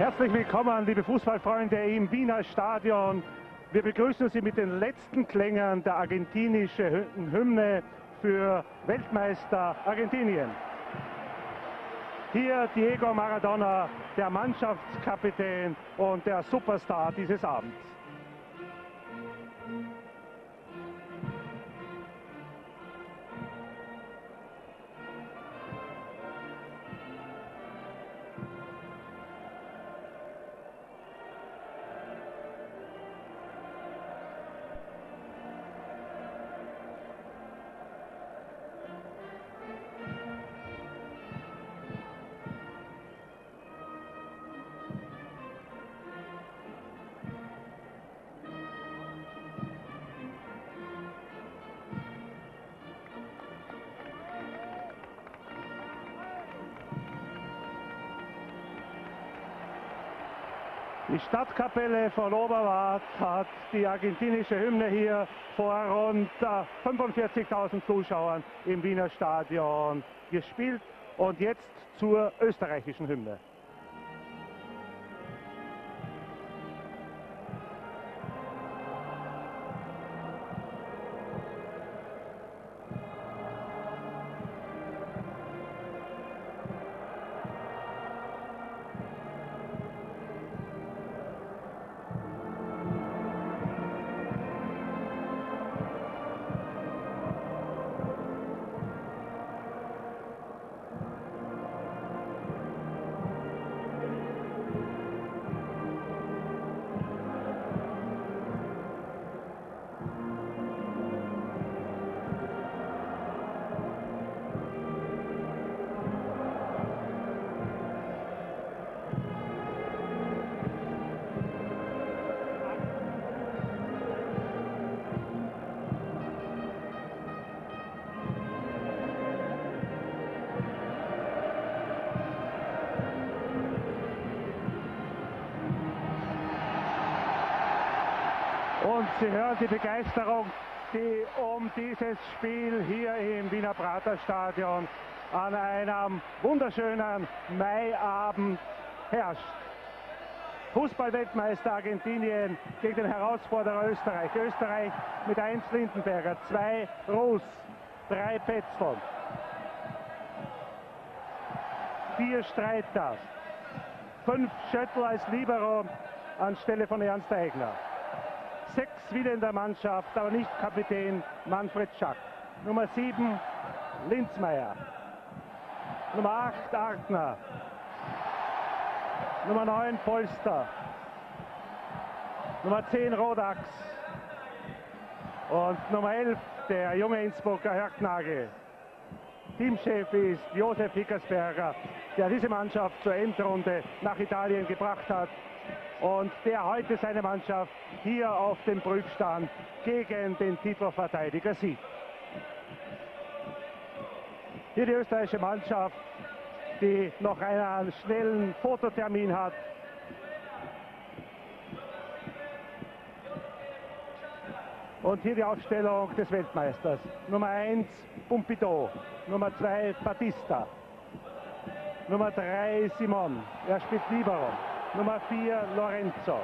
Herzlich willkommen, liebe Fußballfreunde im Wiener Stadion. Wir begrüßen Sie mit den letzten Klängern der argentinischen Hymne für Weltmeister Argentinien. Hier Diego Maradona, der Mannschaftskapitän und der Superstar dieses Abends. Die Stadtkapelle von Oberwart hat die argentinische Hymne hier vor rund 45.000 Zuschauern im Wiener Stadion gespielt und jetzt zur österreichischen Hymne. Und Sie hören die Begeisterung, die um dieses Spiel hier im Wiener Praterstadion an einem wunderschönen Maiabend herrscht. Fußballweltmeister Argentinien gegen den Herausforderer Österreich. Österreich mit 1 Lindenberger, 2 Russ, 3 Pecl, 4 Streiter, 5 Schöttel als Libero anstelle von Ernst Aigner. 6 wieder in der Mannschaft, aber nicht Kapitän Manfred Zsak. Nummer 7 Linzmaier. Nummer 8 Artner. Nummer 9 Polster. Nummer 10 Rodax. Und Nummer 11 der junge Innsbrucker Hörtnagl. Teamchef ist Josef Hickersberger, der diese Mannschaft zur Endrunde nach Italien gebracht hat. Und der heute seine Mannschaft hier auf dem Prüfstand gegen den Titelverteidiger sieht. Hier die österreichische Mannschaft, die noch einen schnellen Fototermin hat. Und hier die Aufstellung des Weltmeisters. Nummer 1 Pumpido, Nummer 2 Batista, Nummer 3 Simon, er spielt Libero. Nummer 4 Lorenzo,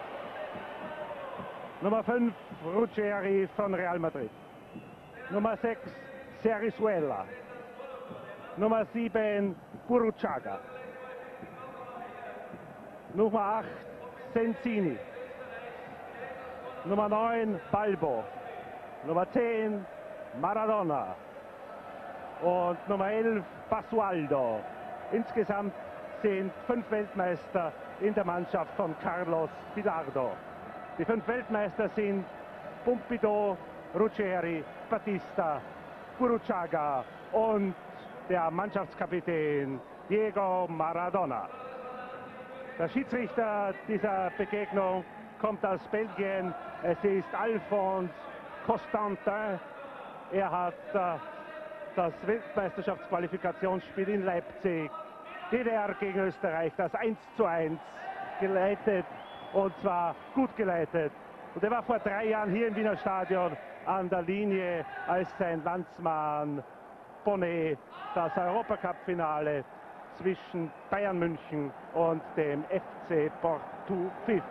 Nummer 5 Ruggeri von Real Madrid, Nummer 6 Serrizuela, Nummer 7 Burruchaga, Nummer 8 Sensini, Nummer 9 Balbo, Nummer 10 Maradona und Nummer 11 Basualdo. Insgesamt sind 5 Weltmeister in der Mannschaft von Carlos Bilardo. Die 5 Weltmeister sind Pumpido, Ruggeri, Batista, Burruchaga und der Mannschaftskapitän Diego Maradona. Der Schiedsrichter dieser Begegnung kommt aus Belgien. Es ist Alfons Constantin. Er hat das Weltmeisterschaftsqualifikationsspiel in Leipzig, DDR gegen Österreich, das 1:1 geleitet, und zwar gut geleitet. Und er war vor 3 Jahren hier im Wiener Stadion an der Linie, als sein Landsmann Bonnet das Europacup-Finale zwischen Bayern München und dem FC Porto-Pfiff.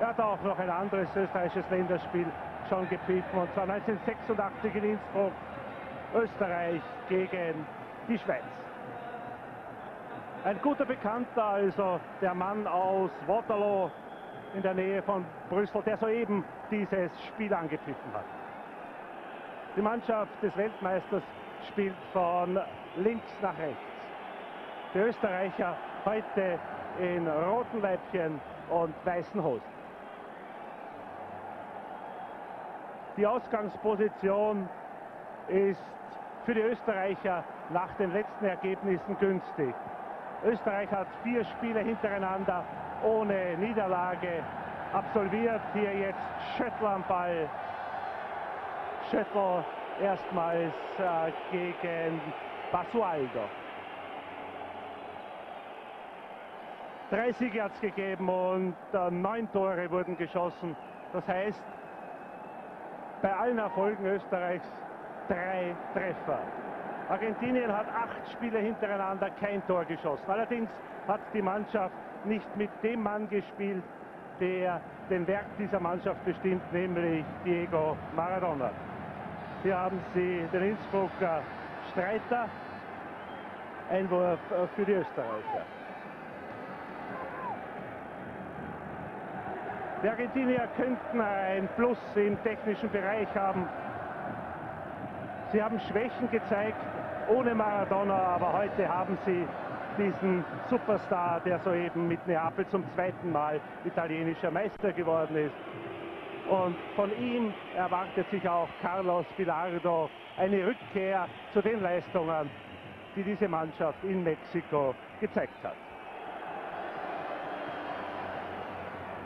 Er hat auch noch ein anderes österreichisches Länderspiel schon gepfiffen, und zwar 1986 in Innsbruck, Österreich gegen die Schweiz. Ein guter Bekannter, also der Mann aus Waterloo in der Nähe von Brüssel, der soeben dieses Spiel angepfiffen hat. Die Mannschaft des Weltmeisters spielt von links nach rechts. Die Österreicher heute in roten Leibchen und weißen Hosen. Die Ausgangsposition ist für die Österreicher nach den letzten Ergebnissen günstig. Österreich hat 4 Spiele hintereinander ohne Niederlage absolviert. Hier jetzt Schöttel am Ball. Schöttel erstmals gegen Basualdo. 3 Siege hat es gegeben und 9 Tore wurden geschossen. Das heißt, bei allen Erfolgen Österreichs 3 Treffer. Argentinien hat 8 Spiele hintereinander kein Tor geschossen. Allerdings hat die Mannschaft nicht mit dem Mann gespielt, der den Wert dieser Mannschaft bestimmt, nämlich Diego Maradona. Hier haben sie den Innsbrucker Streiter. Einwurf für die Österreicher. Die Argentinier könnten ein Plus im technischen Bereich haben. Sie haben Schwächen gezeigt ohne Maradona, aber heute haben sie diesen Superstar, der soeben mit Neapel zum 2. Mal italienischer Meister geworden ist. Und von ihm erwartet sich auch Carlos Bilardo eine Rückkehr zu den Leistungen, die diese Mannschaft in Mexiko gezeigt hat.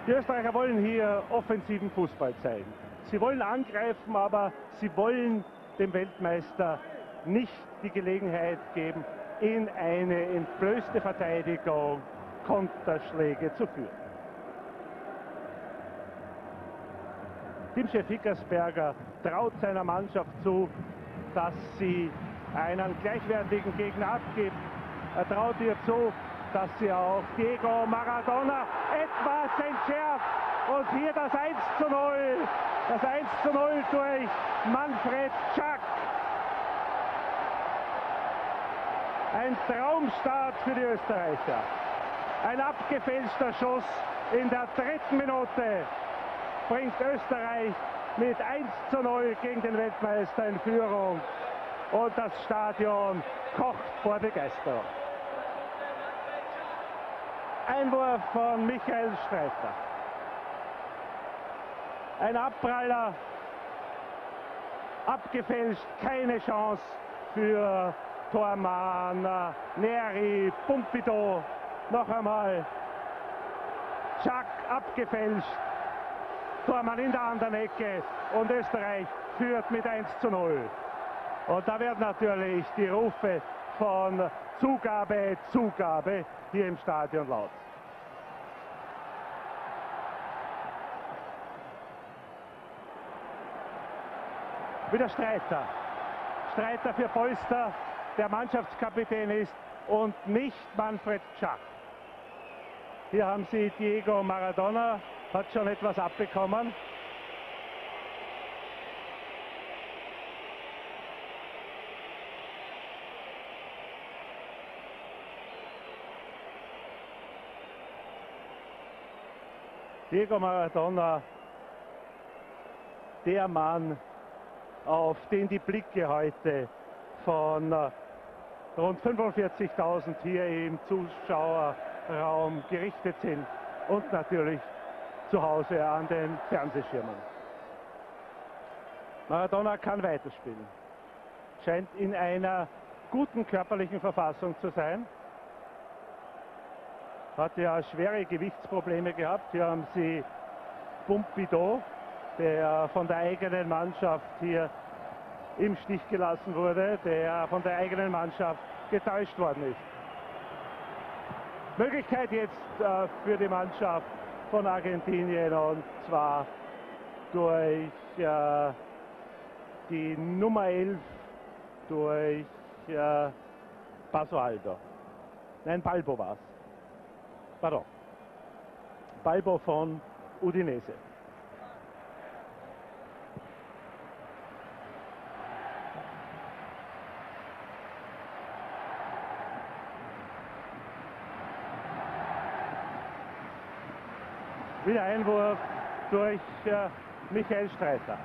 Die Österreicher wollen hier offensiven Fußball zeigen. Sie wollen angreifen, aber sie wollen dem Weltmeister nicht die Gelegenheit geben, in eine entblößte Verteidigung Konterschläge zu führen. Teamchef Hickersberger traut seiner Mannschaft zu, dass sie einen gleichwertigen Gegner abgibt. Er traut ihr zu, dass sie auch Diego Maradona etwas entschärft. Und hier das 1:0. Das 1:0 durch Manfred Zsak. Ein Traumstart für die Österreicher. Ein abgefälschter Schuss in der 3. Minute bringt Österreich mit 1:0 gegen den Weltmeister in Führung. Und das Stadion kocht vor Begeisterung. Einwurf von Michael Streiter. Ein Abpraller, abgefälscht, keine Chance für Tormann, Neri, Pumpido, noch einmal. Zsak abgefälscht, Tormann in der anderen Ecke und Österreich führt mit 1:0. Und da werden natürlich die Rufe von Zugabe, Zugabe hier im Stadion laut. Wieder Streiter. Streiter für Polster, der Mannschaftskapitän ist, und nicht Manfred Zsak. Hier haben sie Diego Maradona, hat schon etwas abbekommen. Diego Maradona, der Mann, auf den die Blicke heute von rund 45.000 hier im Zuschauerraum gerichtet sind und natürlich zu Hause an den Fernsehschirmen. Maradona kann weiterspielen. Scheint in einer guten körperlichen Verfassung zu sein. Hat ja schwere Gewichtsprobleme gehabt. Hier haben sie Pumpido, der von der eigenen Mannschaft hier im Stich gelassen wurde, der von der eigenen Mannschaft getäuscht worden ist. Möglichkeit jetzt für die Mannschaft von Argentinien, und zwar durch die Nummer 11, durch Basualdo. Nein, Balbo war es. Pardon. Balbo von Udinese. Wieder Einwurf durch Michael Streiter.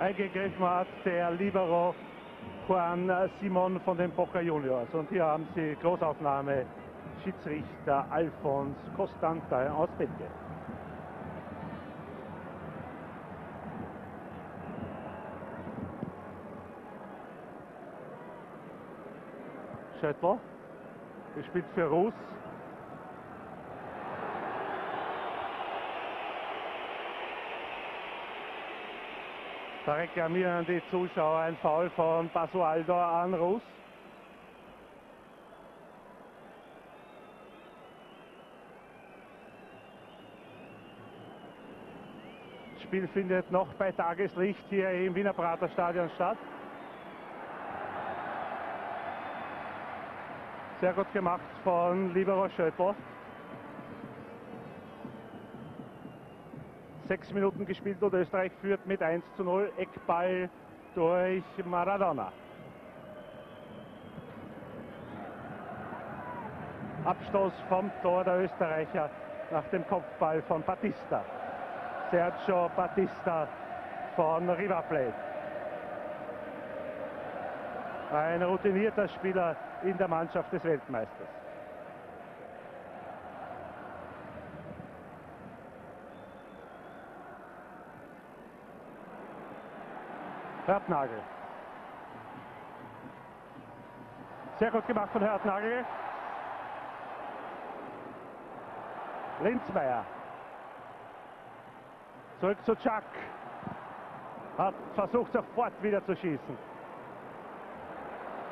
Eingegriffen hat der Libero Juan Simon von den Boca Juniors. Und hier haben sie Großaufnahme. Schiedsrichter Alfons Constantin aus Pecl. Schöttel gespielt für Russ. Da reklamieren die Zuschauer ein Foul von Basualdo an Russ. Das Spiel findet noch bei Tageslicht hier im Wiener Praterstadion statt. Sehr gut gemacht von Libero Schöttl. 6 Minuten gespielt und Österreich führt mit 1:0. Eckball durch Maradona. Abstoß vom Tor der Österreicher nach dem Kopfball von Batista. Sergio Batista von River Plate. Ein routinierter Spieler in der Mannschaft des Weltmeisters. Hörtnagl. Sehr gut gemacht von Hörtnagl. Linzmaier. Zurück zu Zsak, hat versucht sofort wieder zu schießen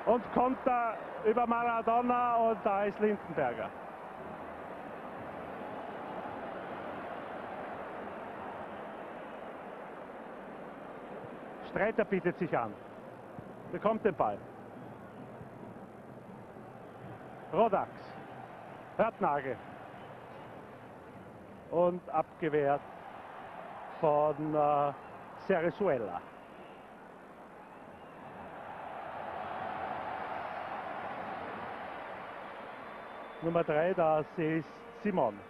und kommt da über Maradona und da ist Lindenberger. Streiter bietet sich an, bekommt den Ball. Rodax, Hörtnagl und abgewehrt von Serrizuela. Nummer 3, das ist Simon.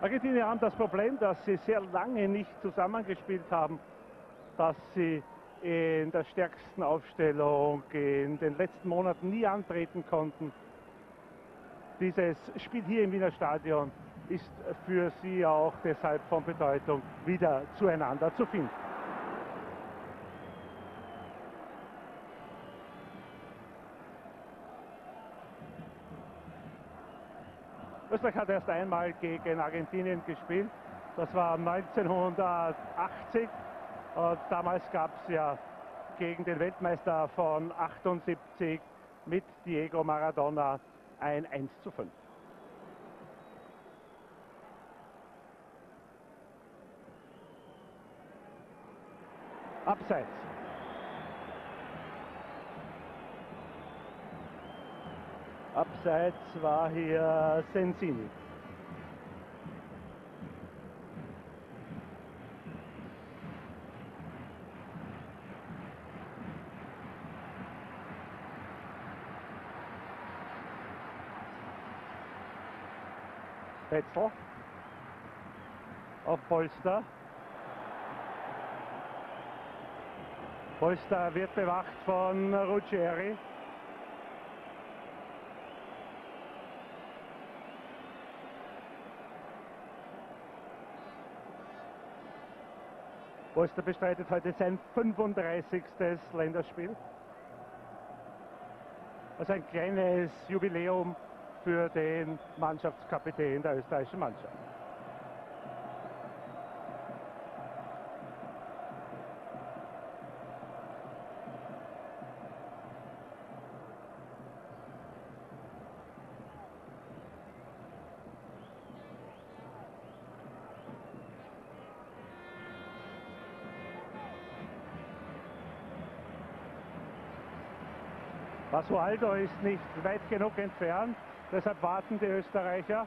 Argentinier haben das Problem, dass sie sehr lange nicht zusammengespielt haben, dass sie in der stärksten Aufstellung in den letzten Monaten nie antreten konnten. Dieses Spiel hier im Wiener Stadion ist für sie auch deshalb von Bedeutung, wieder zueinander zu finden. Österreich hat erst einmal gegen Argentinien gespielt. Das war 1980. Und damals gab es ja gegen den Weltmeister von 78 mit Diego Maradona ein 1:5. Abseits. Abseits war hier Sensini. Pecl auf Polster. Polster wird bewacht von Ruggeri. Polster bestreitet heute sein 35. Länderspiel. Also ein kleines Jubiläum für den Mannschaftskapitän der österreichischen Mannschaft. Basualdo ist nicht weit genug entfernt, deshalb warten die Österreicher.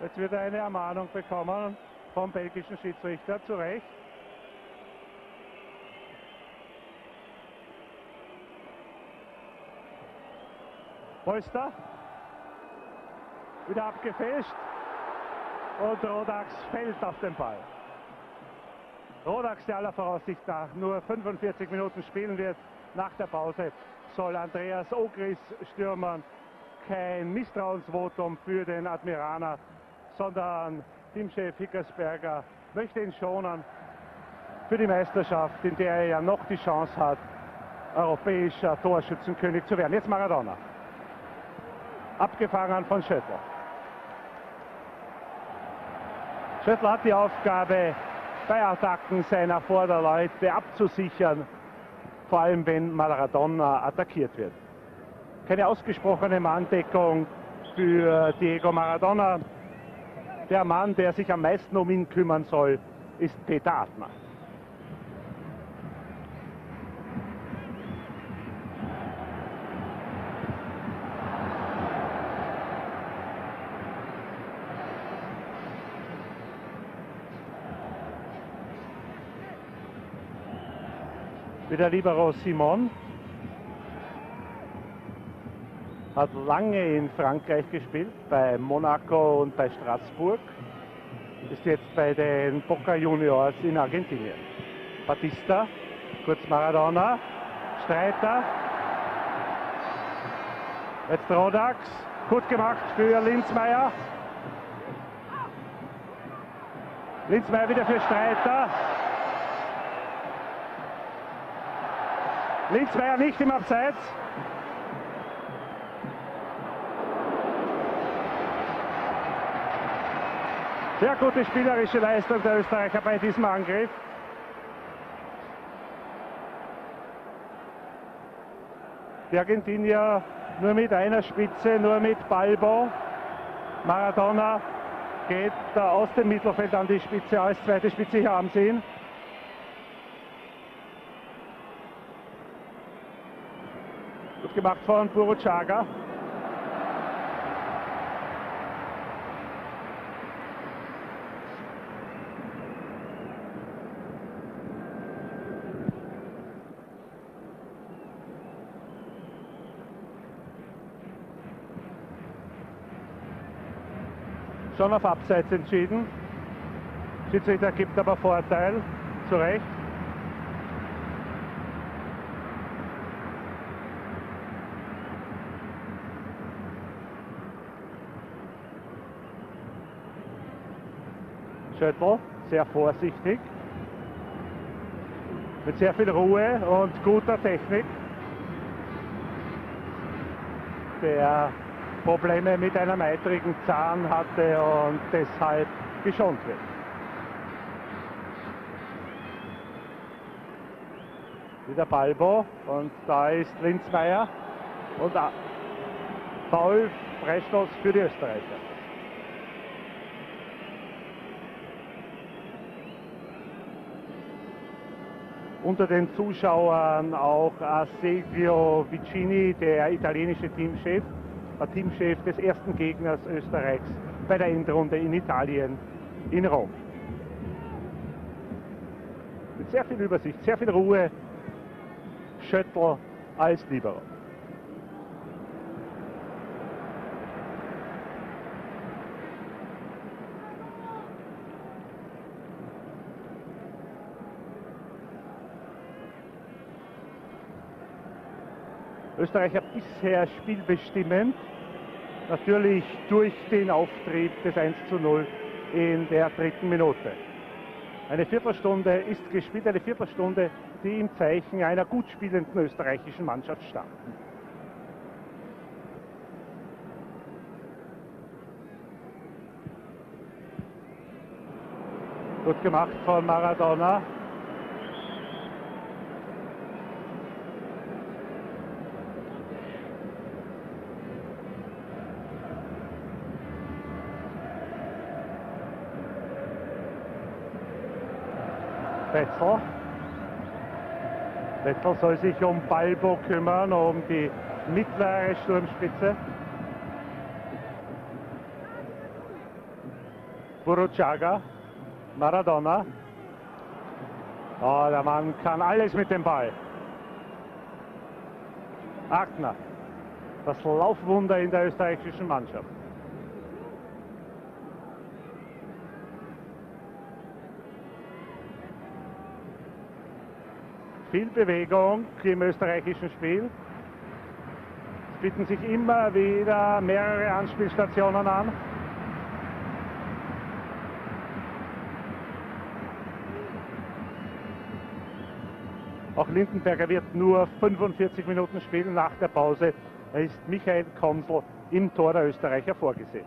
Jetzt wird er eine Ermahnung bekommen vom belgischen Schiedsrichter, zu Recht. Polster, wieder abgefälscht und Rodax fällt auf den Ball. Rodax, der aller Voraussicht nach nur 45 Minuten spielen wird. Nach der Pause soll Andreas Ogris stürmen. Kein Misstrauensvotum für den Admiraner, sondern Teamchef Hickersberger möchte ihn schonen für die Meisterschaft, in der er ja noch die Chance hat, europäischer Torschützenkönig zu werden. Jetzt Maradona. Abgefangen von Schöttel. Schöttel hat die Aufgabe, bei Attacken seiner Vorderleute abzusichern, vor allem wenn Maradona attackiert wird. Keine ausgesprochene Manndeckung für Diego Maradona. Der Mann, der sich am meisten um ihn kümmern soll, ist Peter Artner. Der Libero Simon hat lange in Frankreich gespielt, bei Monaco und bei Straßburg, ist jetzt bei den Boca Juniors in Argentinien. Batista, kurz Maradona, Streiter, jetzt Rodax, gut gemacht für Linzmaier. Linzmaier wieder für Streiter. Linzmaier nicht im Abseits. Sehr gute spielerische Leistung der Österreicher bei diesem Angriff. Die Argentinier nur mit einer Spitze, nur mit Balbo. Maradona geht aus dem Mittelfeld an die Spitze, als zweite Spitze, hier haben sie ihn. Gemacht von Burruchaga. Schon auf Abseits entschieden. Schiedsrichter gibt aber Vorteil, zu Recht. Schöttl, sehr vorsichtig, mit sehr viel Ruhe und guter Technik, der Probleme mit einem eitrigen Zahn hatte und deshalb geschont wird. Wieder Balbo und da ist Linzmaier und Foul, Freistoß für die Österreicher. Unter den Zuschauern auch Sergio Vicini, der italienische Teamchef, war Teamchef des ersten Gegners Österreichs bei der Endrunde in Italien, in Rom. Mit sehr viel Übersicht, sehr viel Ruhe, Schöttl als Libero. Österreicher bisher spielbestimmend, natürlich durch den Auftrieb des 1:0 in der 3. Minute. Eine Viertelstunde ist gespielt, eine Viertelstunde die im Zeichen einer gut spielenden österreichischen Mannschaft standen. Gut gemacht von Maradona. Pecl soll sich um Balbo kümmern, um die mittlere Sturmspitze. Burruchaga, Maradona. Oh, der Mann kann alles mit dem Ball. Artner, das Laufwunder in der österreichischen Mannschaft. Viel Bewegung im österreichischen Spiel. Es bieten sich immer wieder mehrere Anspielstationen an. Auch Lindenberger wird nur 45 Minuten spielen. Nach der Pause ist Michael Konsel im Tor der Österreicher vorgesehen.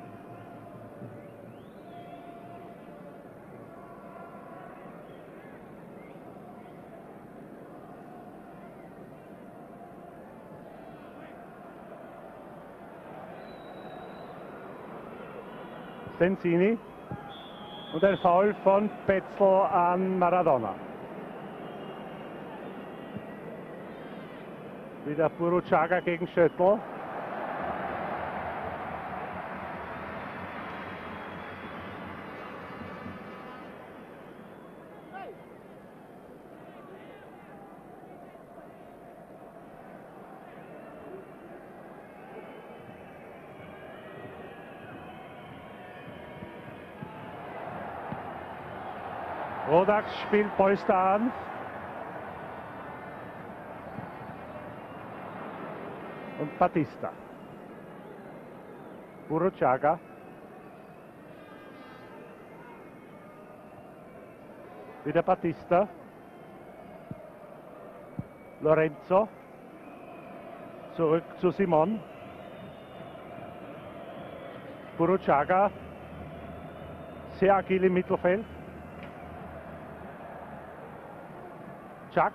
Sensini und ein Foul von Pecl an Maradona. Wieder Burruchaga gegen Schöttel. Rodax spielt Polster an. Und Batista. Burruchaga. Wieder Batista. Lorenzo. Zurück zu Simon. Burruchaga. Sehr agil im Mittelfeld. Zsak.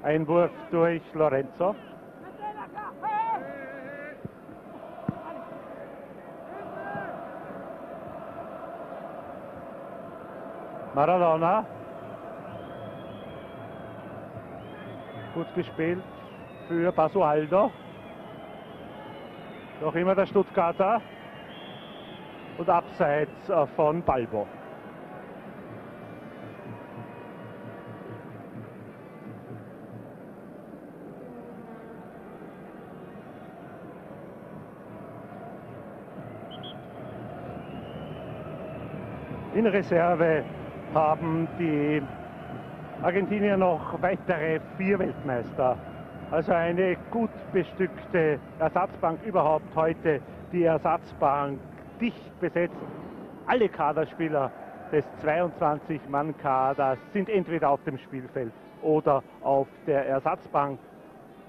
Einwurf durch Lorenzo. Maradona. Gut gespielt für Basualdo. Noch immer der Stuttgarter. Und abseits von Balbo. In Reserve haben die Argentinier noch weitere 4 Weltmeister. Also eine gut bestückte Ersatzbank überhaupt heute. Die Ersatzbank dicht besetzt. Alle Kaderspieler des 22-Mann-Kaders sind entweder auf dem Spielfeld oder auf der Ersatzbank.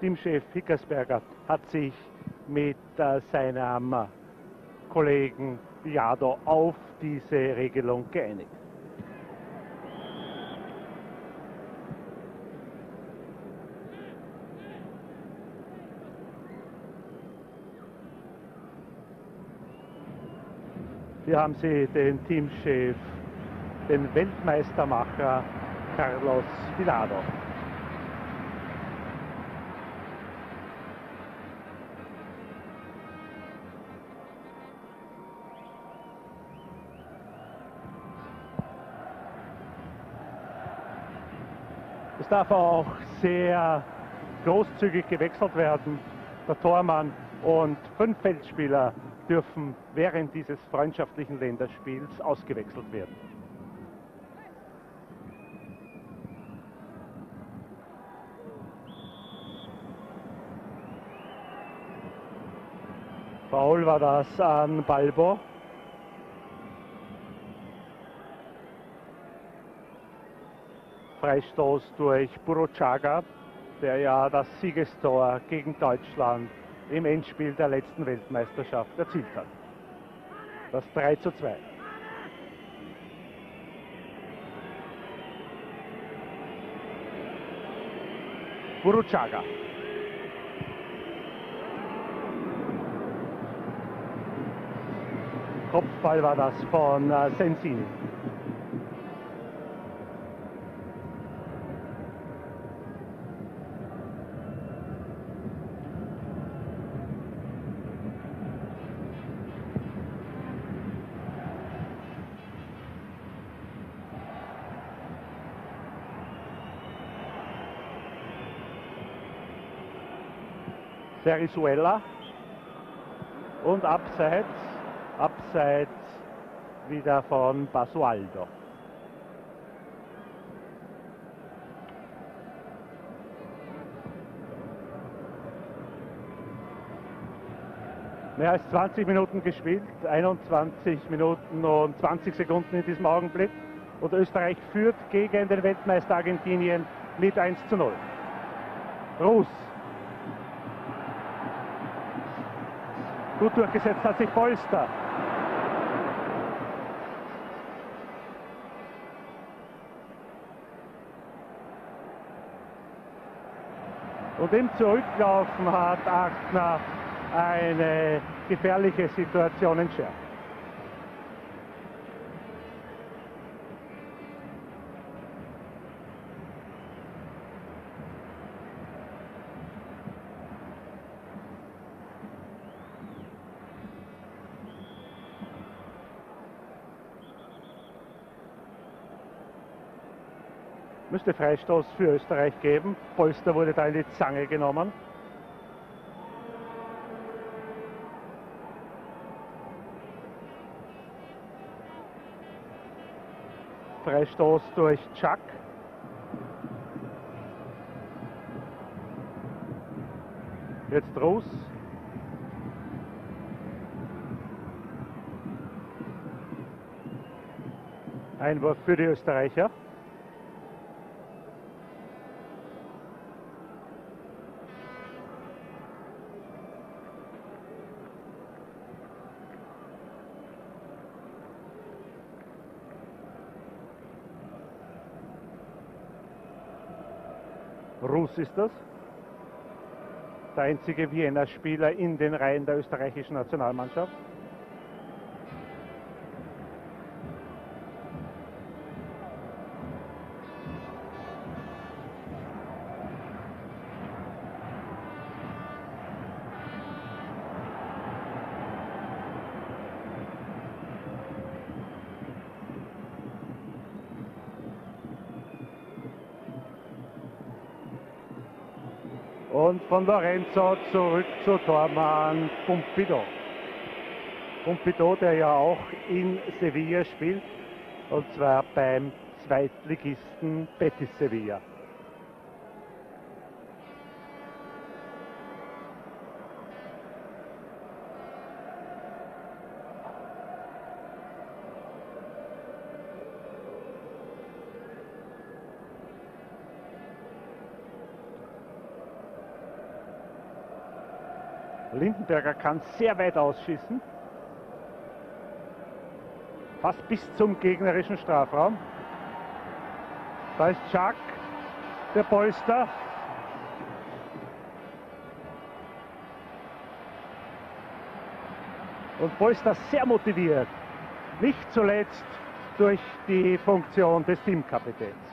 Teamchef Hickersberger hat sich mit seinem Kollegen Bilardo auf diese Regelung geeinigt. Hier haben Sie den Teamchef, den Weltmeistermacher Carlos Bilardo. darf auch sehr großzügig gewechselt werden, der Tormann. Und 5 Feldspieler dürfen während dieses freundschaftlichen Länderspiels ausgewechselt werden. Foul war das an Balbo. Freistoß durch Burruchaga, der ja das Siegestor gegen Deutschland im Endspiel der letzten Weltmeisterschaft erzielt hat. Das 3:2. Burruchaga. Kopfball war das von Sensini. Serrizuela und abseits wieder von Basualdo. Mehr als 20 Minuten gespielt, 21 Minuten und 20 Sekunden in diesem Augenblick, und Österreich führt gegen den Weltmeister Argentinien mit 1:0. Russ. Gut durchgesetzt hat sich Polster. Und im Zurücklaufen hat Artner eine gefährliche Situation entschärft. Müsste Freistoß für Österreich geben. Polster wurde da in die Zange genommen. Freistoß durch Zsak. Jetzt Russ. Einwurf für die Österreicher. Russ ist das, der einzige Wiener Spieler in den Reihen der österreichischen Nationalmannschaft. Und von Lorenzo zurück zu Tormann Pumpido. Pumpido, der ja auch in Sevilla spielt, und zwar beim Zweitligisten Betis Sevilla. Lindenberger kann sehr weit ausschießen, fast bis zum gegnerischen Strafraum. Da ist Zsak, der Polster. Und Polster sehr motiviert, nicht zuletzt durch die Funktion des Teamkapitäns.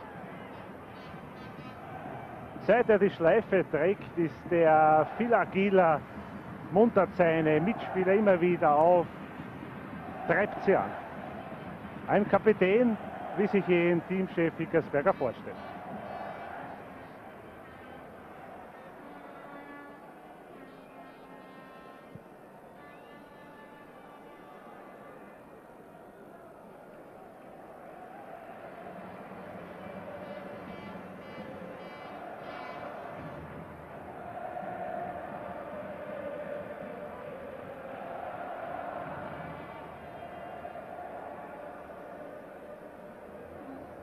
Seit er die Schleife trägt, ist er viel agiler, muntert seine Mitspieler immer wieder auf, treibt sie an. Ein Kapitän, wie sich ihn Teamchef Hickersberger vorstellt.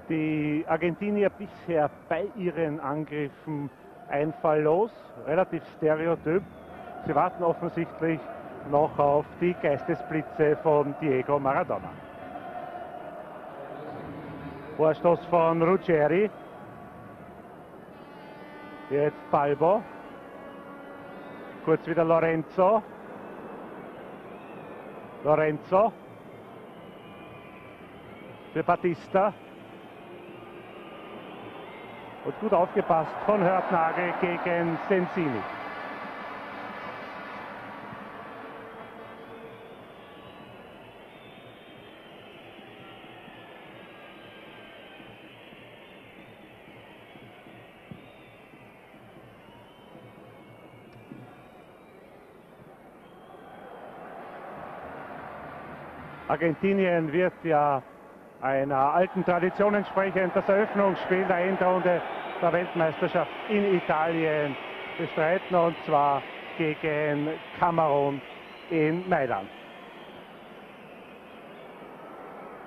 Die Argentinier bisher bei ihren Angriffen einfalllos, relativ stereotyp. Sie warten offensichtlich noch auf die Geistesblitze von Diego Maradona. Vorstoß von Ruggeri. Jetzt Balbo. Kurz wieder Lorenzo. Lorenzo. Für Batista. Und gut aufgepasst von Hörtnagl gegen Sensini. Argentinien wird ja einer alten Tradition entsprechend das Eröffnungsspiel der Endrunde der Weltmeisterschaft in Italien bestreiten, und zwar gegen Kamerun in Mailand.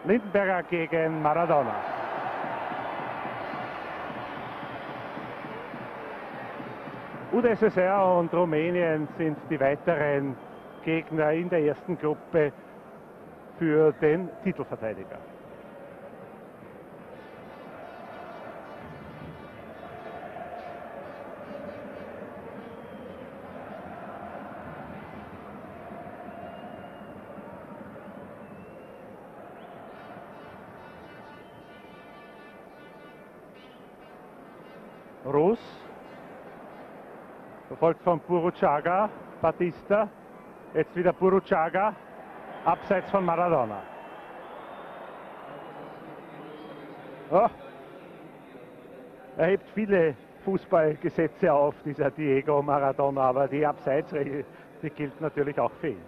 Lindenberger gegen Maradona. UdSSR und Rumänien sind die weiteren Gegner in der ersten Gruppe für den Titelverteidiger. Russ, gefolgt von Burruchaga, Batista, jetzt wieder Burruchaga, abseits von Maradona. Oh. Er hebt viele Fußballgesetze auf, dieser Diego Maradona, aber die Abseitsregel, die gilt natürlich auch für ihn.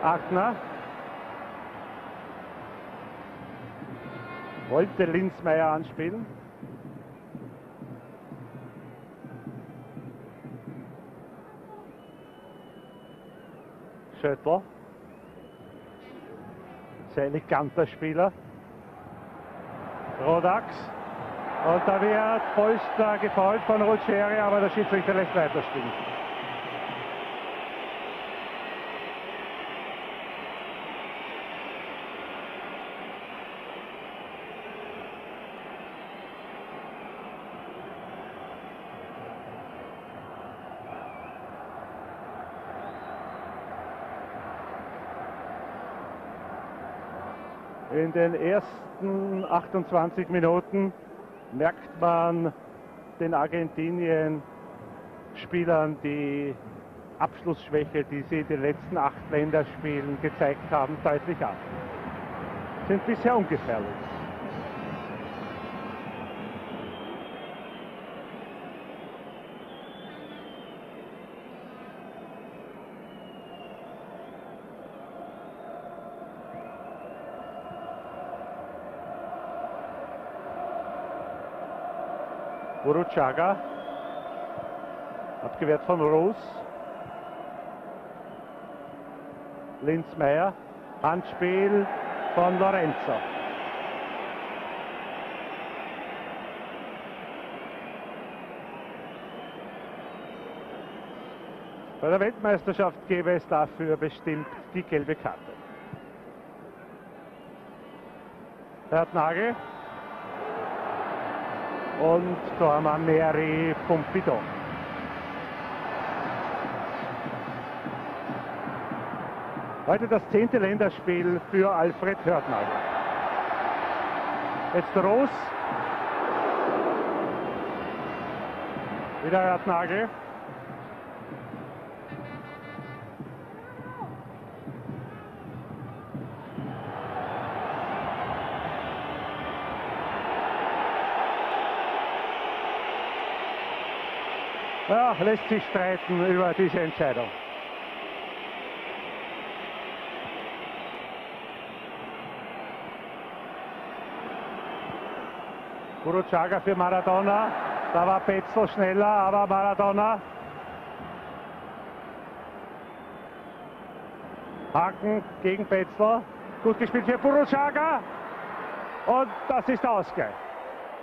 Artner wollte Linzmaier anspielen. Schöttl, sehr eleganter Spieler. Rodax, und da wird Polster gefault von Ruggeri, aber der Schiedsrichter lässt weiterspielen. In den ersten 28 Minuten merkt man den Argentinien-Spielern die Abschlussschwäche, die sie in den letzten 8 Länderspielen gezeigt haben, deutlich an. Sind bisher ungefährlich. Burruchaga, abgewehrt von Russ. Linzmaier, Handspiel von Lorenzo. Bei der Weltmeisterschaft gäbe es dafür bestimmt die gelbe Karte. Hörtnagl. Und Tormann Meri Pumpido. Heute das 10. Länderspiel für Alfred Hörtnagl. Jetzt Russ. Wieder Hörtnagl. Ja, lässt sich streiten über diese Entscheidung. Burruchaga für Maradona. Da war Pecl schneller, aber Maradona. Haken gegen Pecl. Gut gespielt für Burruchaga. Und das ist Ausgleich.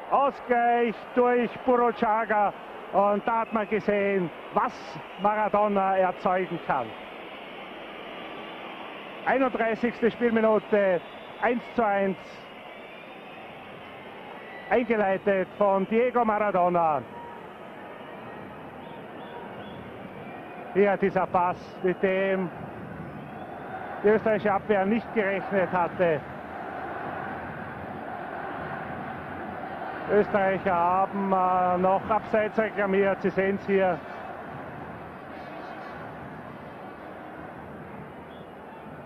Ausgleich durch Burruchaga. Und da hat man gesehen, was Maradona erzeugen kann. 31. Spielminute, 1:1. Eingeleitet von Diego Maradona. Hier dieser Pass, mit dem die österreichische Abwehr nicht gerechnet hatte. Österreicher haben noch Abseits reklamiert, Sie sehen es hier.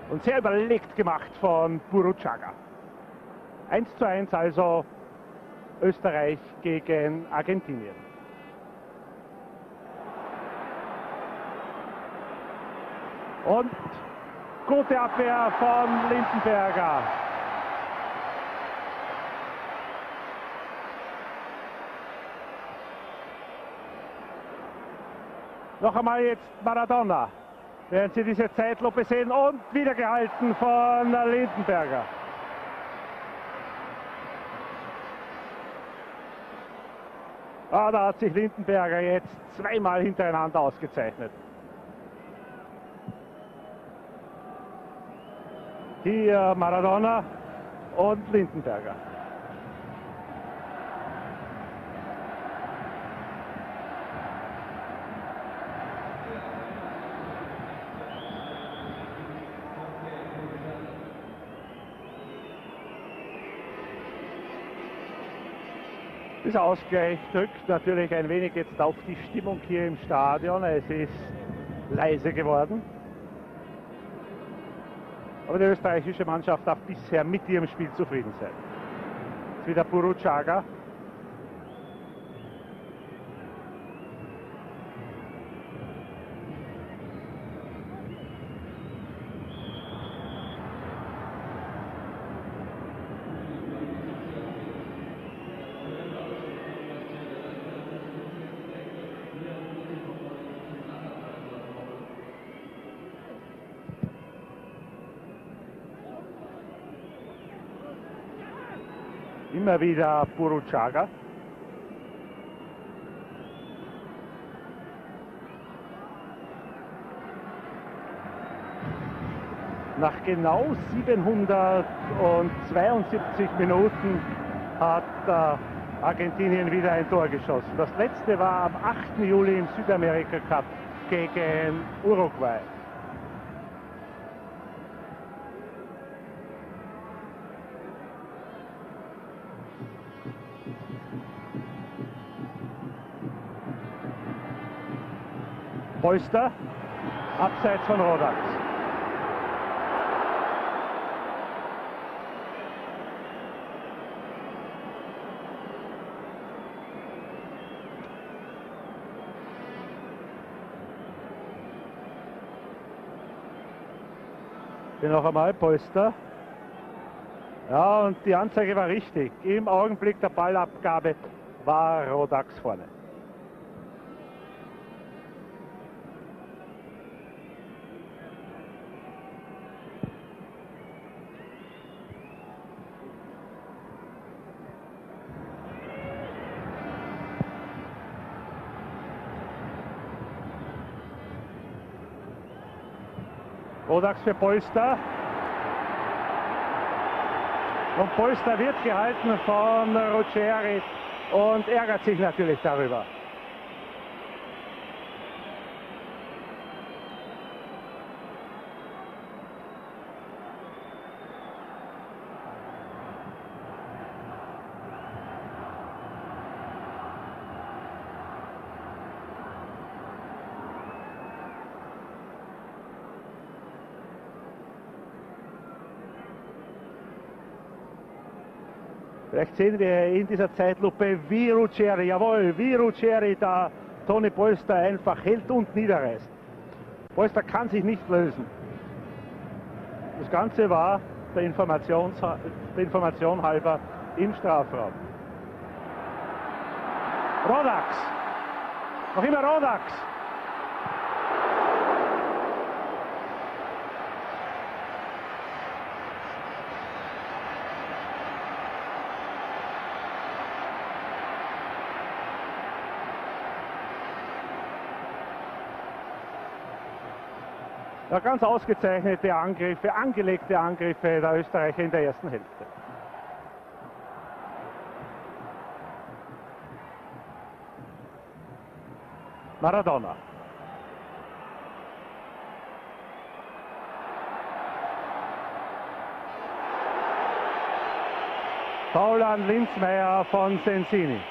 Und sehr überlegt gemacht von Burruchaga. 1:1 also Österreich gegen Argentinien. Und gute Abwehr von Lindenberger. Noch einmal jetzt Maradona, während Sie diese Zeitlupe sehen, und wieder gehalten von Lindenberger. Ah, da hat sich Lindenberger jetzt zweimal hintereinander ausgezeichnet. Hier Maradona und Lindenberger. Dieser Ausgleich drückt natürlich ein wenig jetzt auf die Stimmung hier im Stadion. Es ist leise geworden. Aber die österreichische Mannschaft darf bisher mit ihrem Spiel zufrieden sein. Jetzt wieder Burruchaga. Immer wieder Burruchaga. Nach genau 772 Minuten hat Argentinien wieder ein Tor geschossen. Das letzte war am 8. Juli im Südamerika Cup gegen Uruguay. Polster, abseits von Rodax. Hier noch einmal Polster. Ja, und die Anzeige war richtig. Im Augenblick der Ballabgabe war Rodax vorne. Rodax für Polster. Und Polster wird gehalten von Ruggeri und ärgert sich natürlich darüber. Vielleicht sehen wir in dieser Zeitlupe, wie Ruggeri, jawohl, wie Ruggeri da Toni Polster einfach hält und niederreißt. Polster kann sich nicht lösen. Das Ganze war der Information halber im Strafraum. Rodax. Noch immer Rodax. Ja, ganz ausgezeichnete Angriffe, angelegte Angriffe der Österreicher in der ersten Hälfte. Maradona. Foul an Linzmaier von Sensini.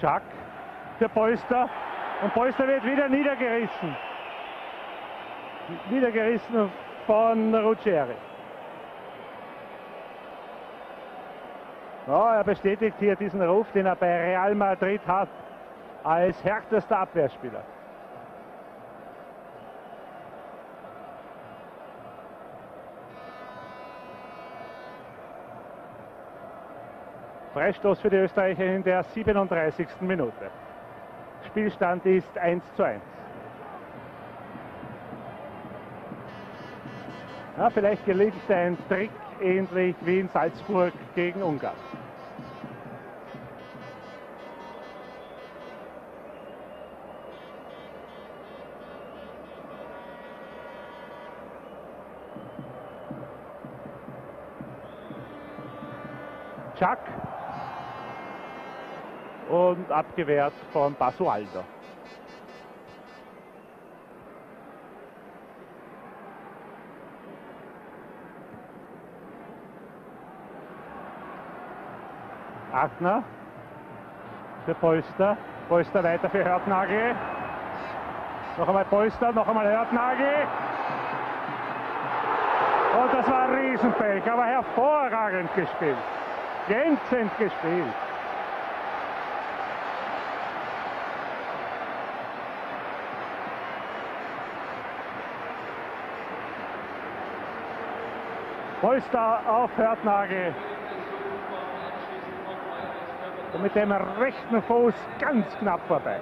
Zsak für Polster und Polster wird wieder niedergerissen. Niedergerissen von Ruggeri. Ja, er bestätigt hier diesen Ruf, den er bei Real Madrid hat, als härtester Abwehrspieler. Freistoß für die Österreicher in der 37. Minute. Spielstand ist 1:1. Ja, vielleicht gelingt ein Trick ähnlich wie in Salzburg gegen Ungarn. Zsak. Und abgewehrt von Basualdo. Artner für Polster. Polster weiter für Hörtnagl. Noch einmal Polster, noch einmal Hörtnagl. Und das war ein Riesenpech, aber hervorragend gespielt. Glänzend gespielt. Polster auf Hörtnagl. Und mit dem rechten Fuß ganz knapp vorbei.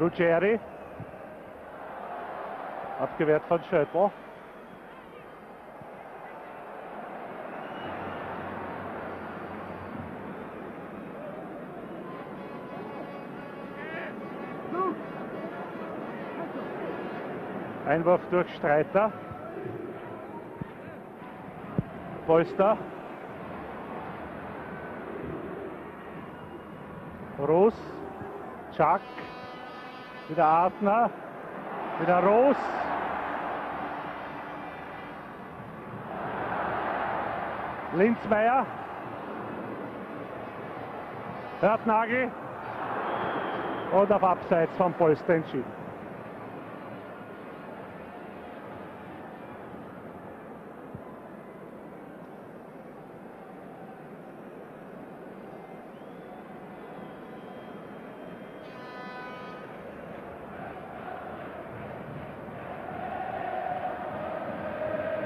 Ruggeri, abgewehrt von Schöttel. Einwurf durch Streiter. Polster. Russ. Zsak. Wieder Artner, wieder Russ. Linzmaier. Hörtnagl. Und auf Abseits von Polster entschieden.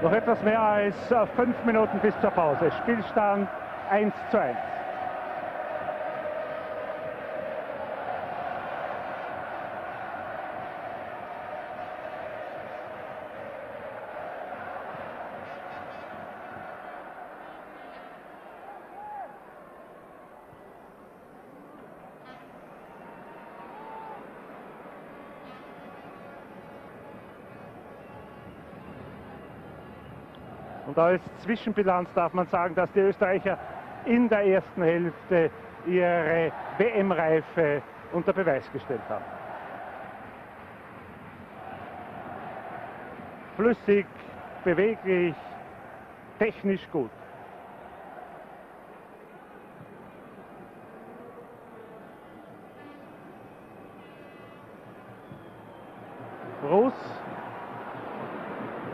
Noch etwas mehr als 5 Minuten bis zur Pause. Spielstand 1:1. Und als Zwischenbilanz darf man sagen, dass die Österreicher in der ersten Hälfte ihre WM-Reife unter Beweis gestellt haben. Flüssig, beweglich, technisch gut. Russ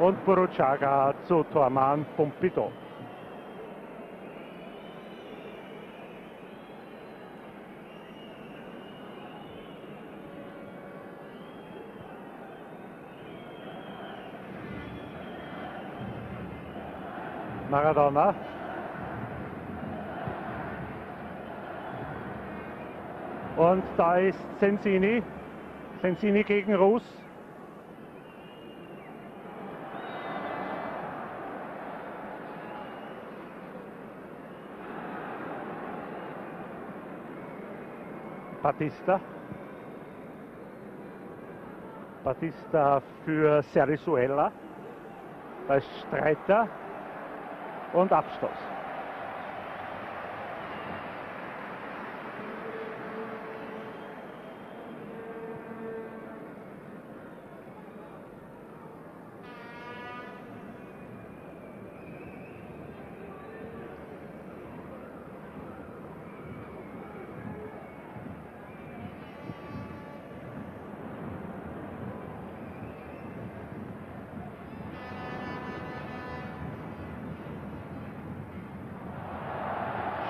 und Burruchaga zu Tormann Pumpido. Maradona. Und da ist Sensini. Sensini gegen Russ. Batista. Batista für Serrizuela. Da ist Streiter. Und Abstoß.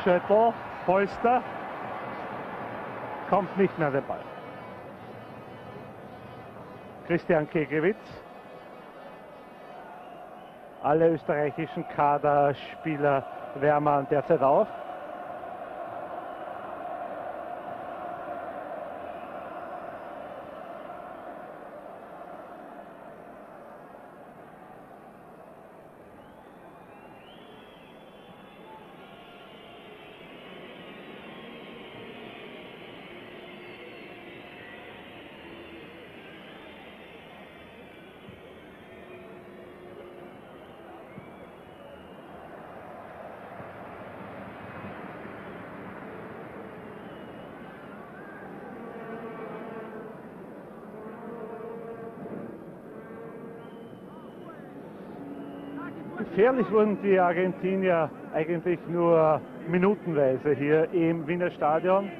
Schöttel, Polster, kommt nicht mehr der Ball. Christian Keglevits. Alle österreichischen Kaderspieler wärmen derzeit auf. Gefährlich wurden die Argentinier eigentlich nur minutenweise hier im Wiener Stadion.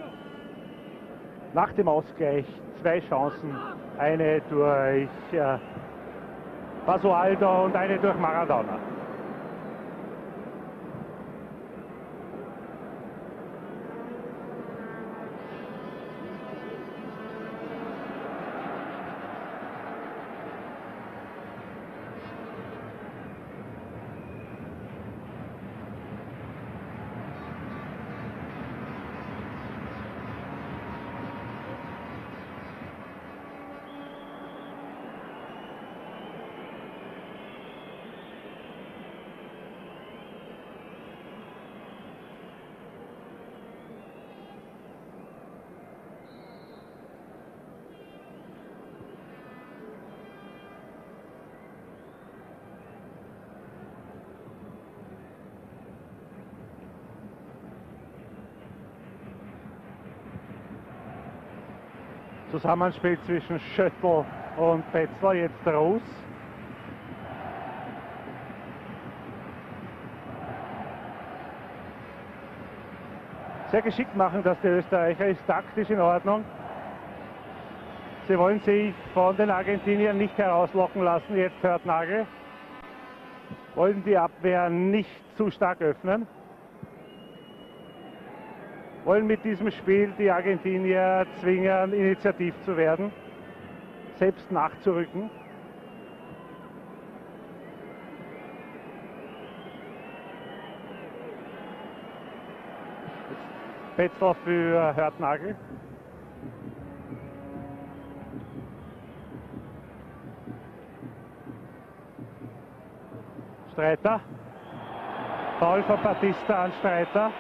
Nach dem Ausgleich zwei Chancen, eine durch Basualdo und eine durch Maradona. Zusammenspiel zwischen Schöttel und Pecl, jetzt Russ. Sehr geschickt machen das die Österreicher, ist taktisch in Ordnung. Sie wollen sich von den Argentiniern nicht herauslocken lassen, jetzt Hörtnagl. Wollen die Abwehr nicht zu stark öffnen. Wollen mit diesem Spiel die Argentinier zwingen, initiativ zu werden, selbst nachzurücken. Pecl für Hörtnagl. Streiter. Foul von Batista an Streiter.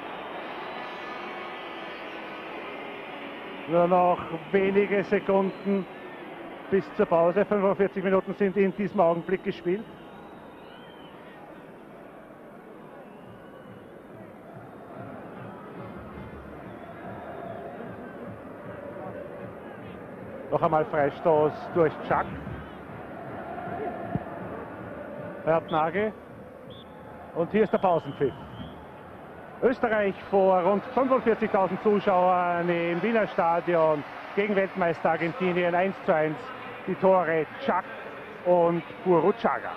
Nur noch wenige Sekunden bis zur Pause. 45 Minuten sind in diesem Augenblick gespielt. Noch einmal Freistoß durch Zsak. Hörtnagl. Und hier ist der Pausenpfiff. Österreich vor rund 45.000 Zuschauern im Wiener Stadion gegen Weltmeister Argentinien 1:1. Die Tore Zsak und Burruchaga.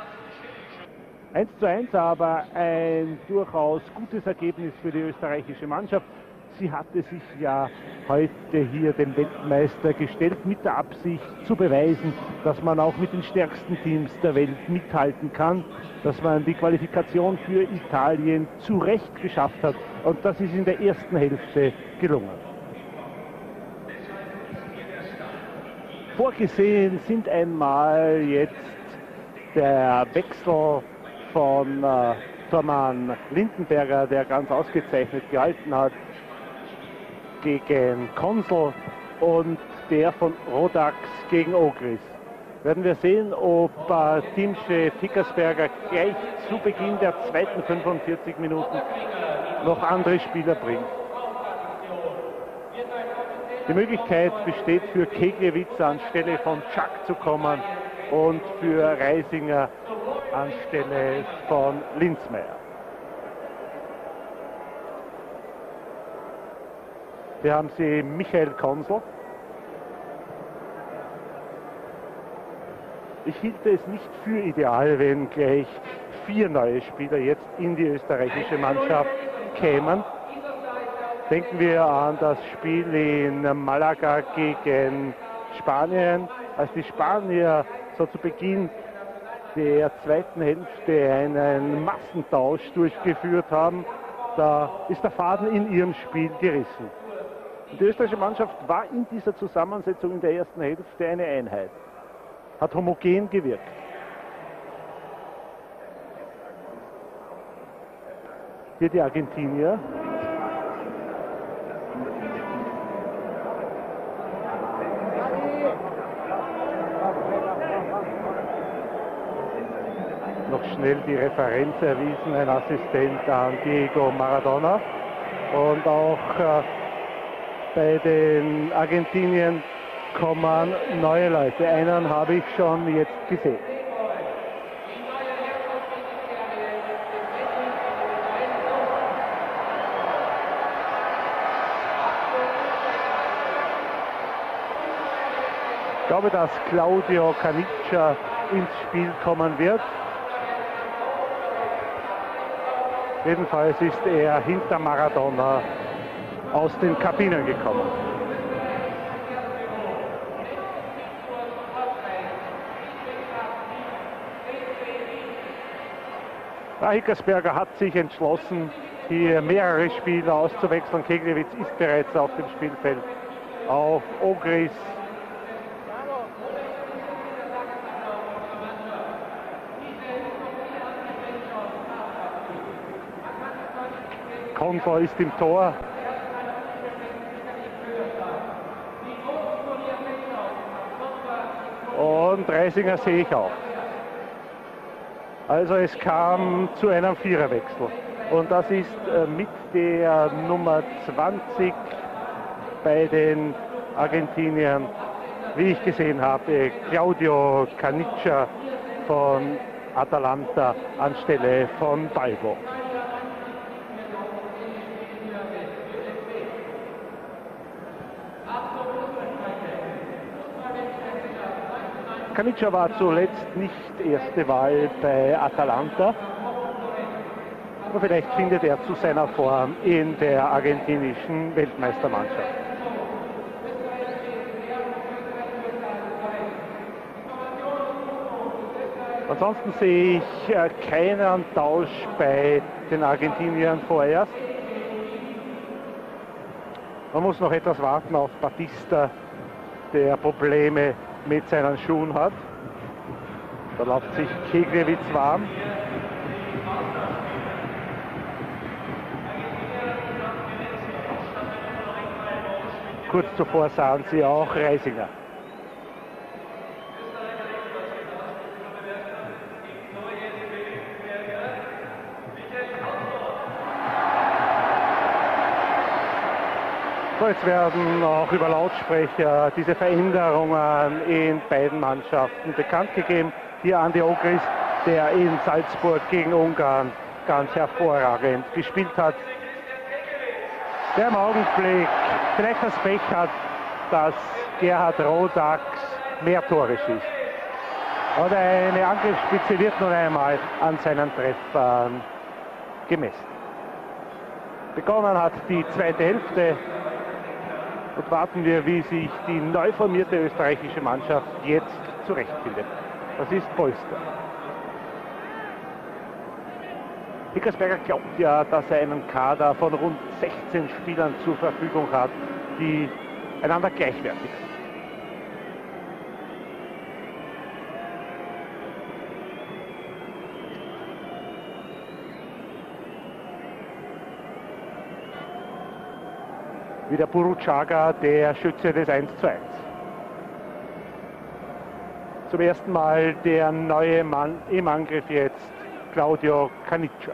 1:1, aber ein durchaus gutes Ergebnis für die österreichische Mannschaft. Sie hatte sich ja heute hier dem Weltmeister gestellt, mit der Absicht zu beweisen, dass man auch mit den stärksten Teams der Welt mithalten kann, dass man die Qualifikation für Italien zu Recht geschafft hat. Und das ist in der ersten Hälfte gelungen. Vorgesehen sind einmal jetzt der Wechsel von Tormann Lindenberger, der ganz ausgezeichnet gehalten hat, gegen Konsel, und der von Rodax gegen Ogris. Werden wir sehen, ob Teamchef Hickersberger gleich zu Beginn der zweiten 45 Minuten noch andere Spieler bringt. Die Möglichkeit besteht für Keglevits anstelle von Zsak zu kommen und für Reisinger anstelle von Linzmaier. Hier haben Sie Michael Konsel. Ich hielt es nicht für ideal, wenn gleich 4 neue Spieler jetzt in die österreichische Mannschaft kämen. Denken wir an das Spiel in Malaga gegen Spanien, als die Spanier so zu Beginn der zweiten Hälfte einen Massentausch durchgeführt haben. Da ist der Faden in ihrem Spiel gerissen. Die österreichische Mannschaft war in dieser Zusammensetzung in der ersten Hälfte eine Einheit. Hat homogen gewirkt. Hier die Argentinier. Noch schnell die Referenz erwiesen, ein Assistent an Diego Maradona. Und auch bei den Argentiniern kommen neue Leute. Einen habe ich schon jetzt gesehen. Ich glaube, dass Claudio Caniggia ins Spiel kommen wird. Jedenfalls ist er hinter Maradona aus den Kabinen gekommen. Der Hickersberger hat sich entschlossen, hier mehrere Spieler auszuwechseln. Keglevits ist bereits auf dem Spielfeld. Auf Ogris. Konsel ist im Tor. Und Reisinger sehe ich auch. Also es kam zu einem Viererwechsel. Und das ist mit der Nummer 20 bei den Argentiniern, wie ich gesehen habe, Claudio Caniggia von Atalanta anstelle von Balbo. Caniggia war zuletzt nicht erste Wahl bei Atalanta, aber vielleicht findet er zu seiner Form in der argentinischen Weltmeistermannschaft. Ansonsten sehe ich keinen Tausch bei den Argentiniern vorerst. Man muss noch etwas warten auf Batista, der Probleme mit seinen Schuhen hat. Da läuft sich Keglevits warm. Kurz zuvor sahen sie auch Reisinger. So, jetzt werden auch über Lautsprecher diese Veränderungen in beiden Mannschaften bekannt gegeben. Hier Andi Ogris, der in Salzburg gegen Ungarn ganz hervorragend gespielt hat, der im Augenblick vielleicht das Pech hat, dass Gerhard Rodax mehr Tore schießt. Oder eine Angriffsspitze wird nun einmal an seinen Treffern gemessen. Begonnen hat die zweite Hälfte und warten wir, wie sich die neu formierte österreichische Mannschaft jetzt zurechtfindet. Das ist Polster. Hickersberger glaubt ja, dass er einen Kader von rund 16 Spielern zur Verfügung hat, die einander gleichwertig sind. Wieder Burruchaga, der Schütze des 1:1. Zum ersten Mal der neue Mann im Angriff jetzt, Claudio Caniggia.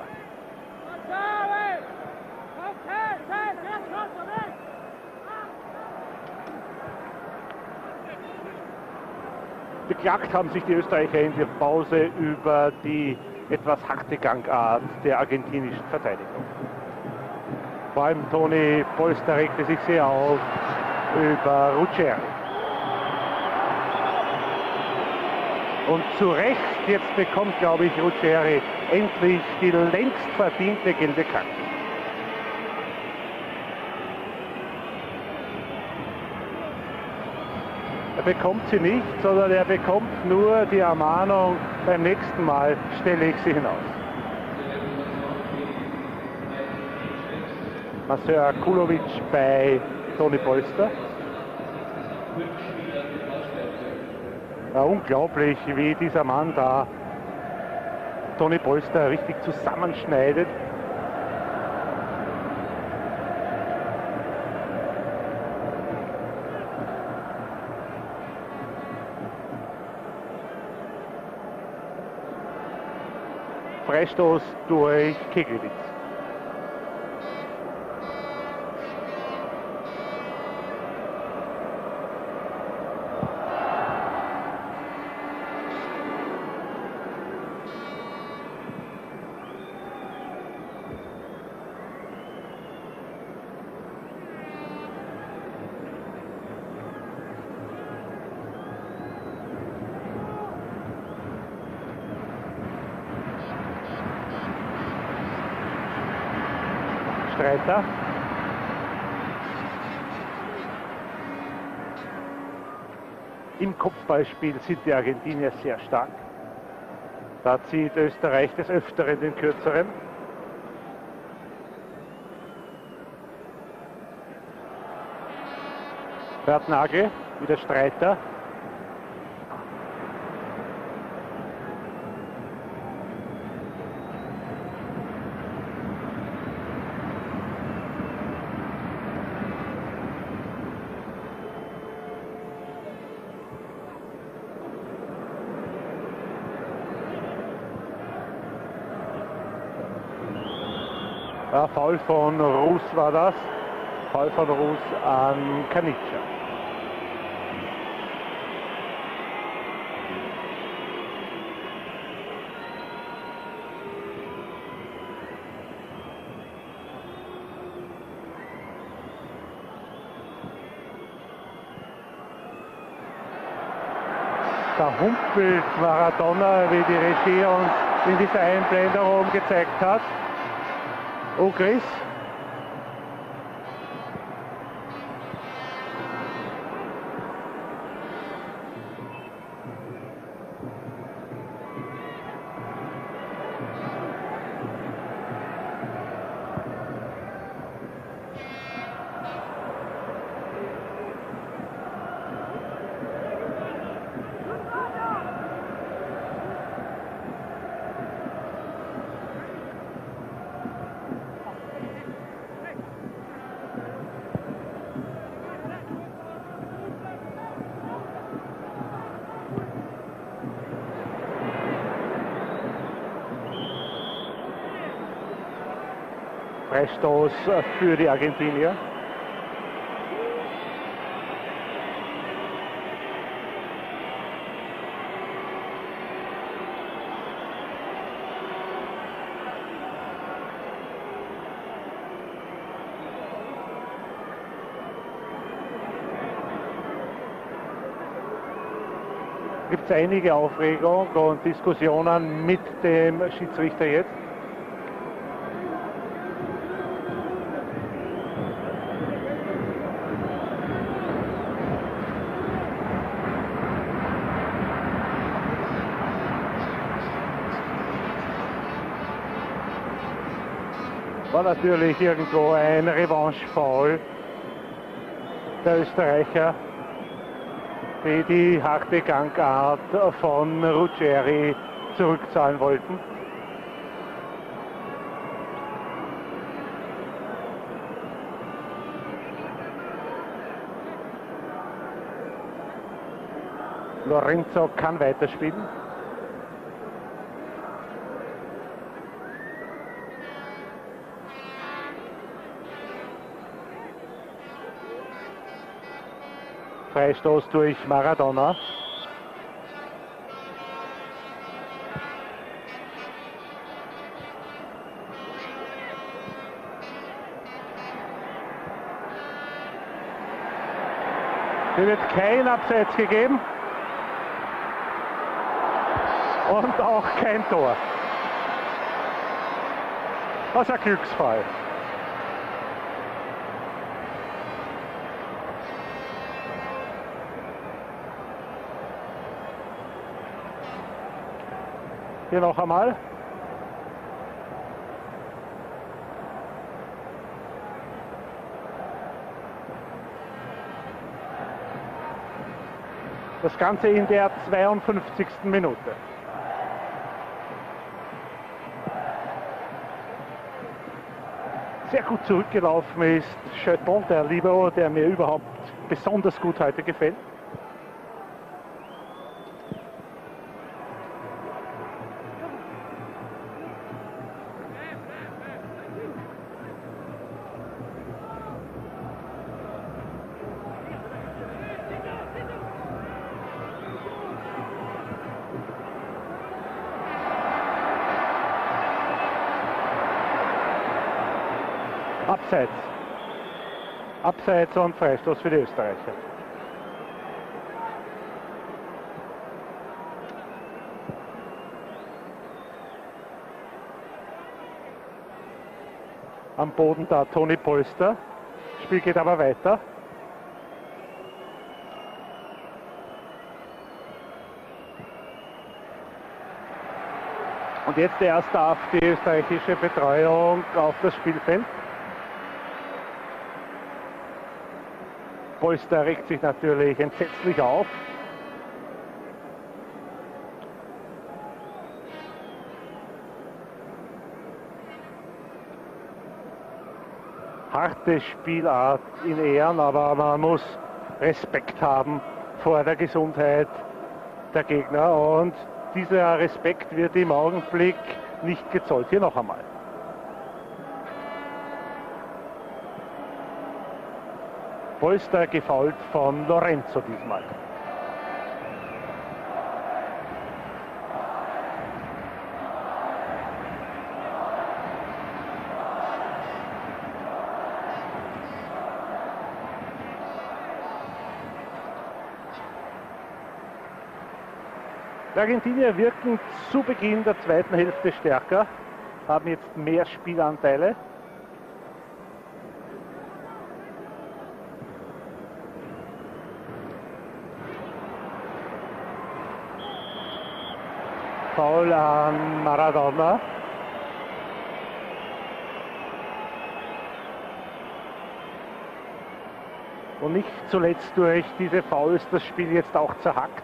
Beklagt haben sich die Österreicher in der Pause über die etwas harte Gangart der argentinischen Verteidigung. Vor allem Toni Polster regte sich sehr auf über Ruggeri. Und zu Recht, jetzt bekommt, glaube ich, Ruggeri endlich die längst verdiente gelbe Karte. Er bekommt sie nicht, sondern er bekommt nur die Ermahnung, beim nächsten Mal stelle ich sie hinaus. Masseur Kulovic bei Toni Polster. Ja, unglaublich, wie dieser Mann da Toni Polster richtig zusammenschneidet. Freistoß durch Keglevits. Streiter. Im Kopfballspiel sind die Argentinier sehr stark. Da zieht Österreich des Öfteren den Kürzeren. Hörtnagl, wieder Streiter. Foul von Russ war das. Foul von Russ an Caniggia. Da humpelt Maradona, wie die Regie uns in dieser Einblendung gezeigt hat. Ogris. Freistoß für die Argentinier. gibt es einige Aufregung und Diskussionen mit dem Schiedsrichter jetzt. War natürlich irgendwo ein Revanche-Foul der Österreicher, die harte Gangart von Ruggeri zurückzahlen wollten. Lorenzo kann weiterspielen. Freistoß durch Maradona. Hier wird kein Abseits gegeben. Und auch kein Tor. Das ist ein Glücksfall. Hier noch einmal. Das Ganze in der 52. Minute. Sehr gut zurückgelaufen ist Schöttel, der Libero, der mir überhaupt besonders gut heute gefällt. Abseits und Freistoß für die Österreicher. Am Boden da Toni Polster. Das Spiel geht aber weiter. Und jetzt erst darf die österreichische Betreuung auf das Spielfeld. Polster regt sich natürlich entsetzlich auf. Harte Spielart in Ehren, aber man muss Respekt haben vor der Gesundheit der Gegner. Und dieser Respekt wird im Augenblick nicht gezollt. Hier noch einmal. Polster gefault von Lorenzo diesmal. Die Argentinier wirken zu Beginn der zweiten Hälfte stärker, haben jetzt mehr Spielanteile. Foul an Maradona. Und nicht zuletzt durch diese Foul ist das Spiel jetzt auch zerhackt.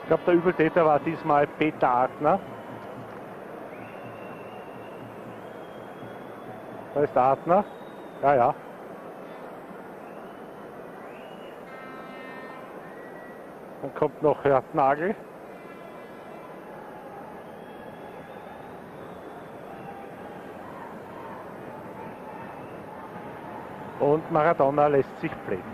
Ich glaube, der Übeltäter war diesmal Peter Artner. Da ist der Artner. Ja. Dann kommt noch Hörtnagl. Und Maradona lässt sich pflegen.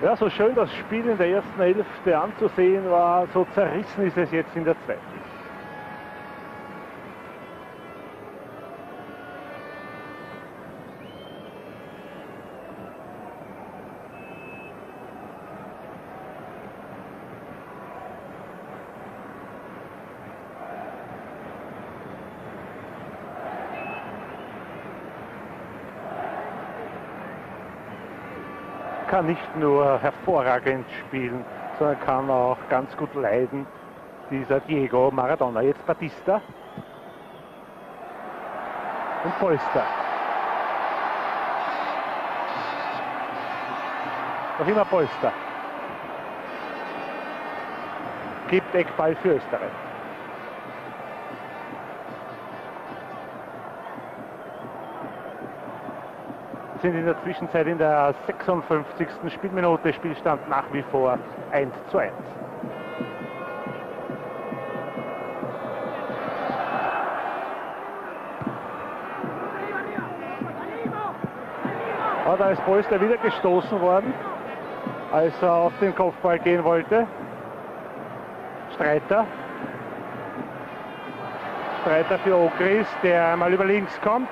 Ja, so schön das Spiel in der ersten Hälfte anzusehen war, so zerrissen ist es jetzt in der zweiten. Kann nicht nur hervorragend spielen, sondern kann auch ganz gut leiden, dieser Diego Maradona. Jetzt Batista und Polster. Noch immer Polster. Gibt Eckball für Österreich. Sind in der Zwischenzeit in der 56. Spielminute, Spielstand nach wie vor 1:1. Oh, da ist Polster wieder gestoßen worden, als er auf den Kopfball gehen wollte. Streiter für Ogris, der einmal über links kommt.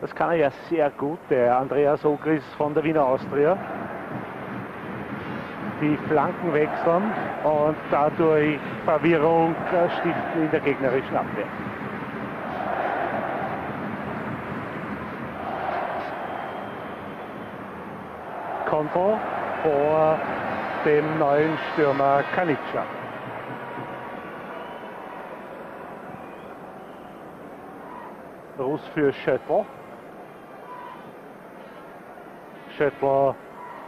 Das kann er ja sehr gut, der Andreas Ogris von der Wiener Austria. Die Flanken wechseln und dadurch Verwirrung stiften in der gegnerischen Abwehr. Konter vor dem neuen Stürmer Caniggia. Russ für Schöttel. Schöttl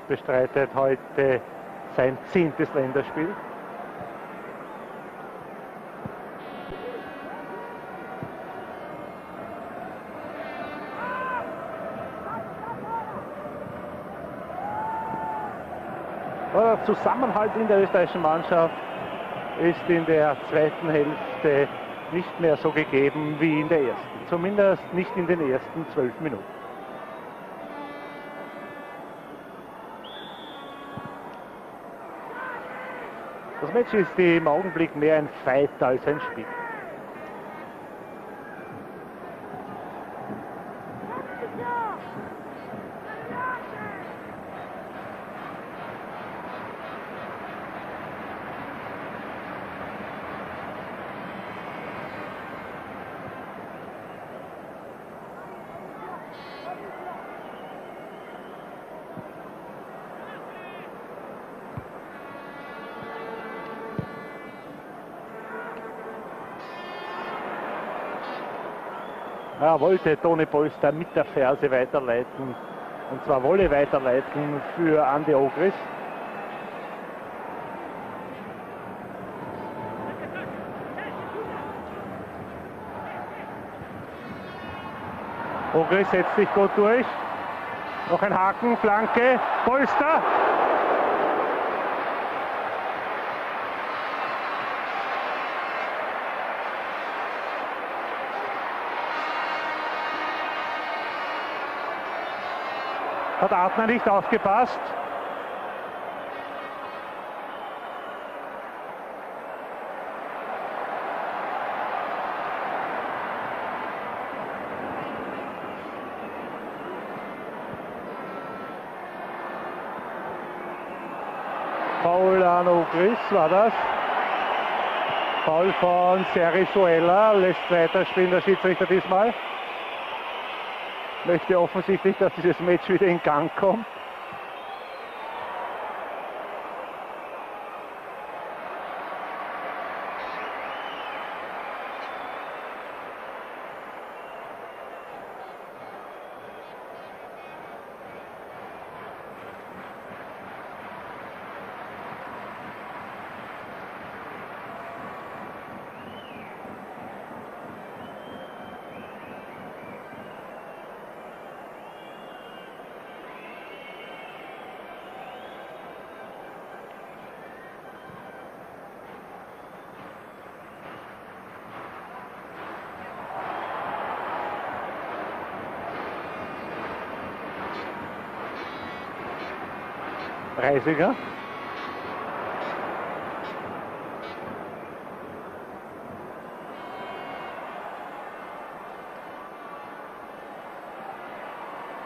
bestreitet heute sein 10. Länderspiel. Der Zusammenhalt in der österreichischen Mannschaft ist in der zweiten Hälfte nicht mehr so gegeben wie in der ersten. Zumindest nicht in den ersten 12 Minuten. Das Match ist im Augenblick mehr ein Fight als ein Spiel. Er wollte Toni Polster mit der Ferse weiterleiten, und zwar Wolle weiterleiten für Andi Ogris. Ogris setzt sich gut durch, noch ein Haken, Flanke, Polster. Hat Artner nicht aufgepasst. Foul an Ogris war das. Foul von Serrizuela, lässt weiterspielen der Schiedsrichter diesmal. Möchte offensichtlich, dass dieses Match wieder in Gang kommt. Reisinger.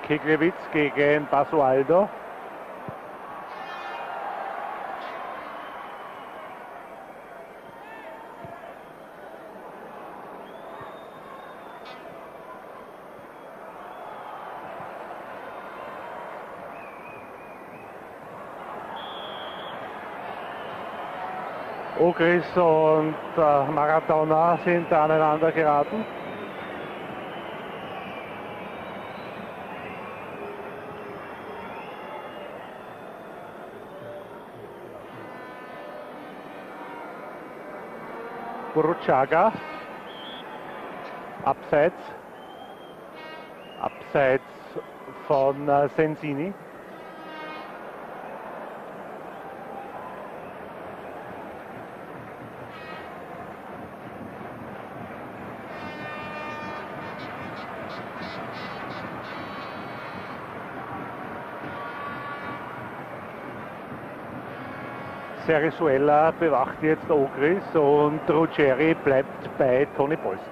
Keglevits gegen Basualdo. Ogris und Maradona sind aneinander geraten. Burruchaga, abseits von Sensini. Serrizuela bewacht jetzt Ogris und Ruggeri bleibt bei Toni Polster.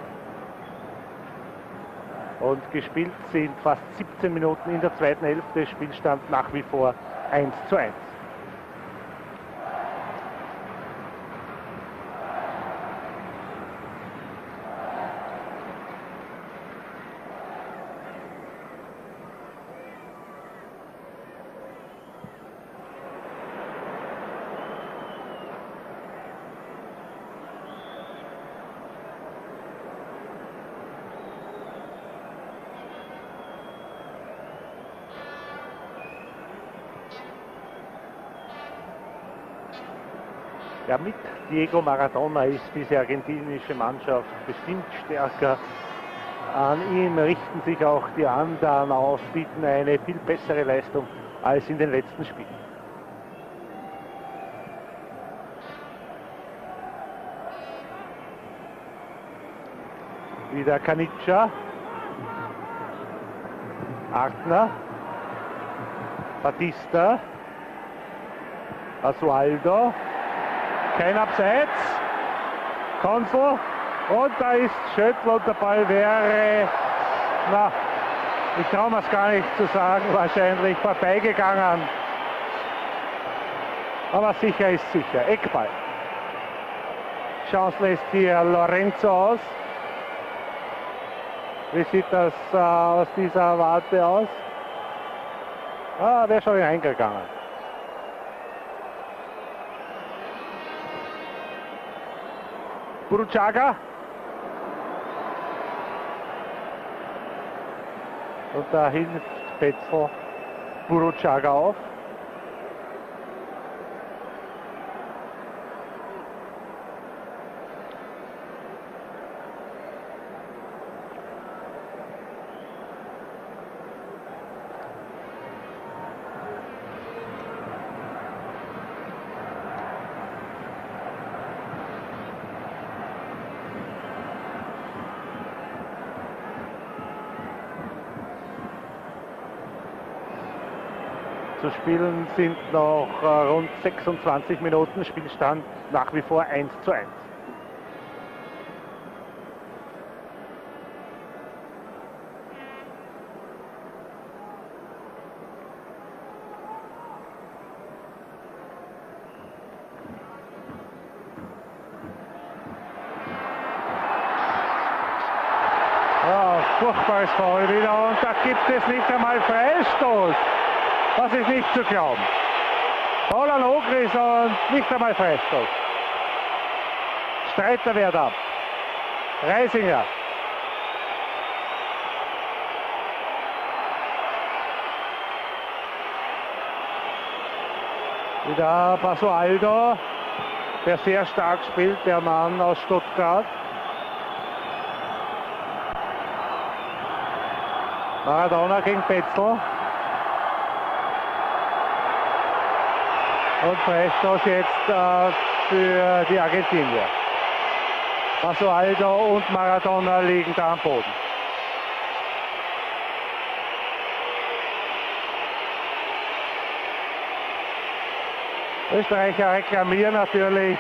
Und gespielt sind fast 17 Minuten in der zweiten Hälfte, Spielstand nach wie vor 1:1. Ja, mit Diego Maradona ist diese argentinische Mannschaft bestimmt stärker. An ihm richten sich auch die anderen auf, bieten eine viel bessere Leistung als in den letzten Spielen. Wieder Caniggia, Artner, Batista, Basualdo. Kein Abseits, Konsel, und da ist Schöttel und der Ball wäre, na, ich traue mir es gar nicht zu sagen, wahrscheinlich vorbeigegangen. Aber sicher ist sicher, Eckball. Chance lässt hier Lorenzo aus. Wie sieht das aus dieser Warte aus? Ah, wäre schon hineingegangen. Burruchaga. Und da hilft Pecl Burruchaga auf. Zu spielen sind noch rund 26 Minuten, Spielstand nach wie vor 1:1. Ja, furchtbares Foul wieder, und da gibt es nicht einmal Freistoß. Das ist nicht zu glauben. Foul an Ogris und nicht einmal Freistoß. Streiter wehrt ab. Reisinger. Wieder Basualdo, der sehr stark spielt, der Mann aus Stuttgart. Maradona gegen Pecl. Und Freistoß jetzt für die Argentinier. Basualdo und Maradona liegen da am Boden. Österreicher reklamieren natürlich,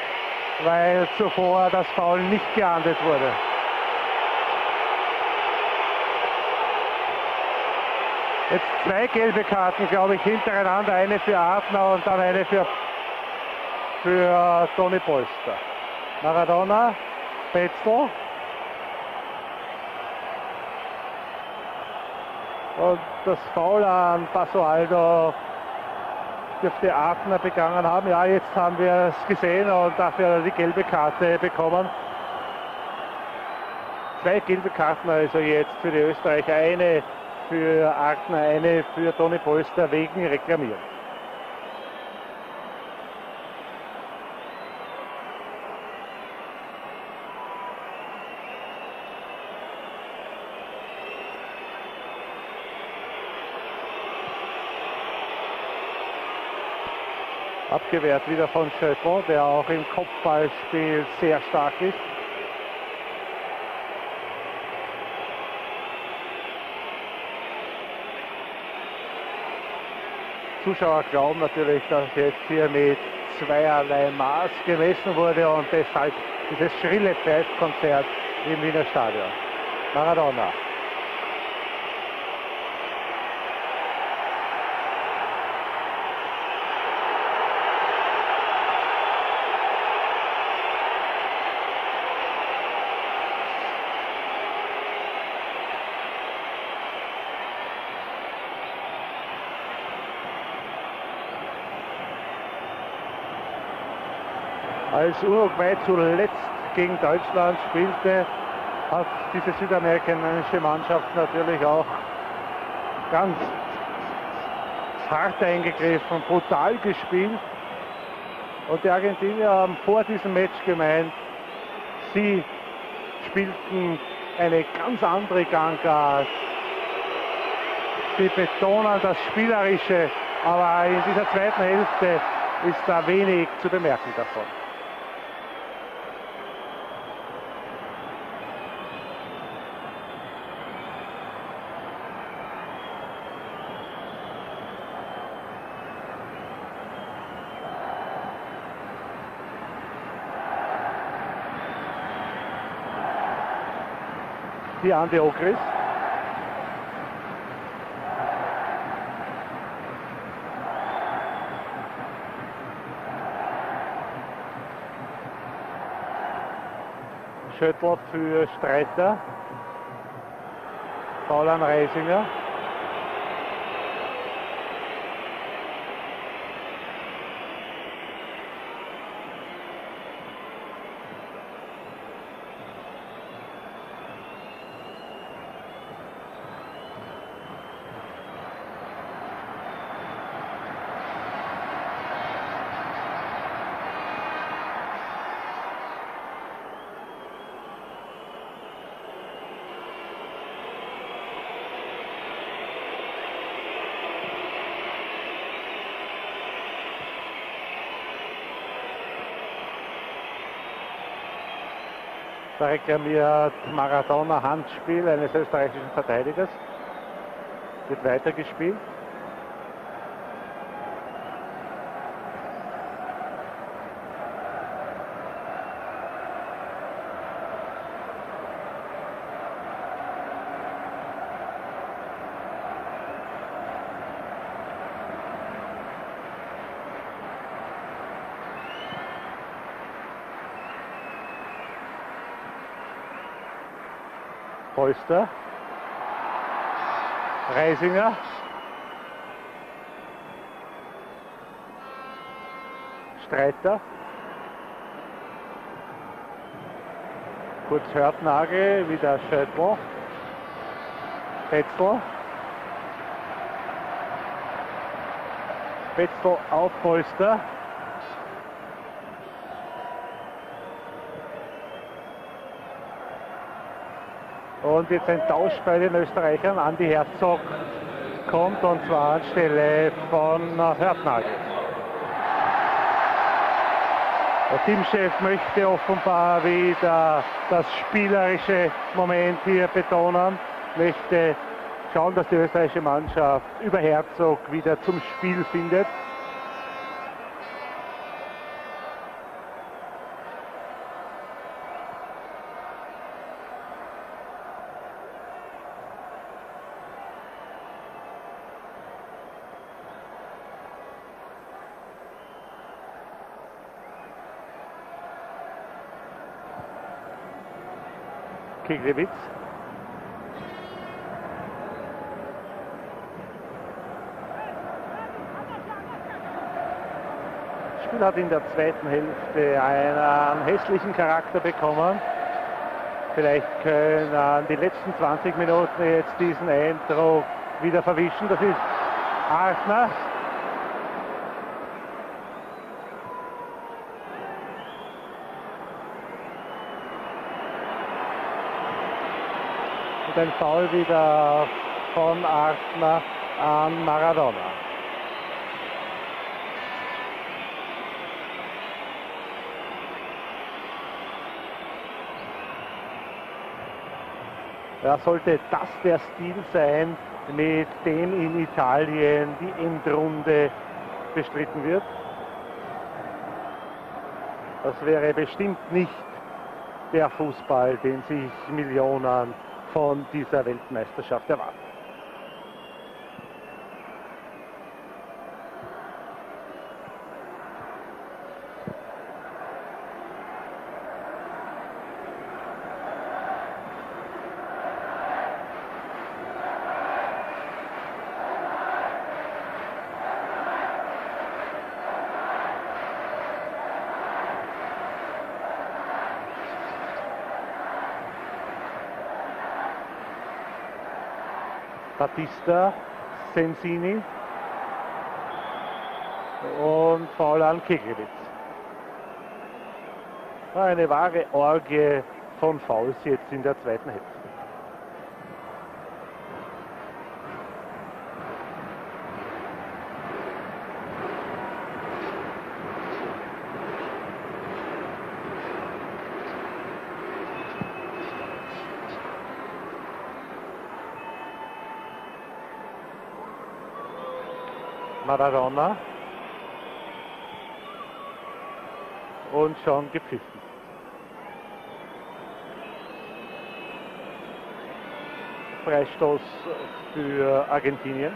weil zuvor das Foul nicht geahndet wurde. Jetzt zwei gelbe Karten, glaube ich, hintereinander. Eine für Artner und dann eine für Toni Polster. Maradona, Pecl. Und das Foul an Basualdo dürfte Artner begangen haben. Ja, jetzt haben wir es gesehen und dafür die gelbe Karte bekommen. Zwei gelbe Karten also jetzt für die Österreicher. Eine für Artner, eine für Toni Polster wegen Reklamieren. Abgewehrt wieder von Schöttel, der auch im Kopfballspiel sehr stark ist. Zuschauer glauben natürlich, dass jetzt hier mit zweierlei Maß gemessen wurde und deshalb dieses schrille Pfeifkonzert im Wiener Stadion. Maradona. Als Uruguay zuletzt gegen Deutschland spielte, hat diese südamerikanische Mannschaft natürlich auch ganz hart eingegriffen, brutal gespielt. Und die Argentinier haben vor diesem Match gemeint, sie spielten eine ganz andere Gangart. Sie betonen das Spielerische, aber in dieser zweiten Hälfte ist da wenig zu bemerken davon. Hier an der Ogris. Schöttl für Streiter. Foul an Reisinger. Da reklamiert Maradona Handspiel eines österreichischen Verteidigers. Wird weitergespielt. Polster, Reisinger, Streiter, kurz Hörtnagl, wieder Schöttl, Pecl, Pecl auf Polster. Und jetzt ein Tausch bei den Österreichern. An die Herzog kommt und zwar anstelle von Hörtnagl. Der Teamchef möchte offenbar wieder das spielerische Moment hier betonen. Möchte schauen, dass die österreichische Mannschaft über Herzog wieder zum Spiel findet. Keglevits. Das Spiel hat in der zweiten Hälfte einen hässlichen Charakter bekommen. Vielleicht können die letzten 20 Minuten jetzt diesen Eindruck wieder verwischen. Das ist Artner. Und ein Foul wieder von Artner an Maradona. Ja, sollte das der Stil sein, mit dem in Italien die Endrunde bestritten wird? Das wäre bestimmt nicht der Fußball, den sich Millionen von dieser Weltmeisterschaft erwarten. Batista, Sensini und Foul an Keglevits. Eine wahre Orgie von Fouls jetzt in der zweiten Hälfte. Maradona und schon gepfiffen. Freistoß für Argentinien.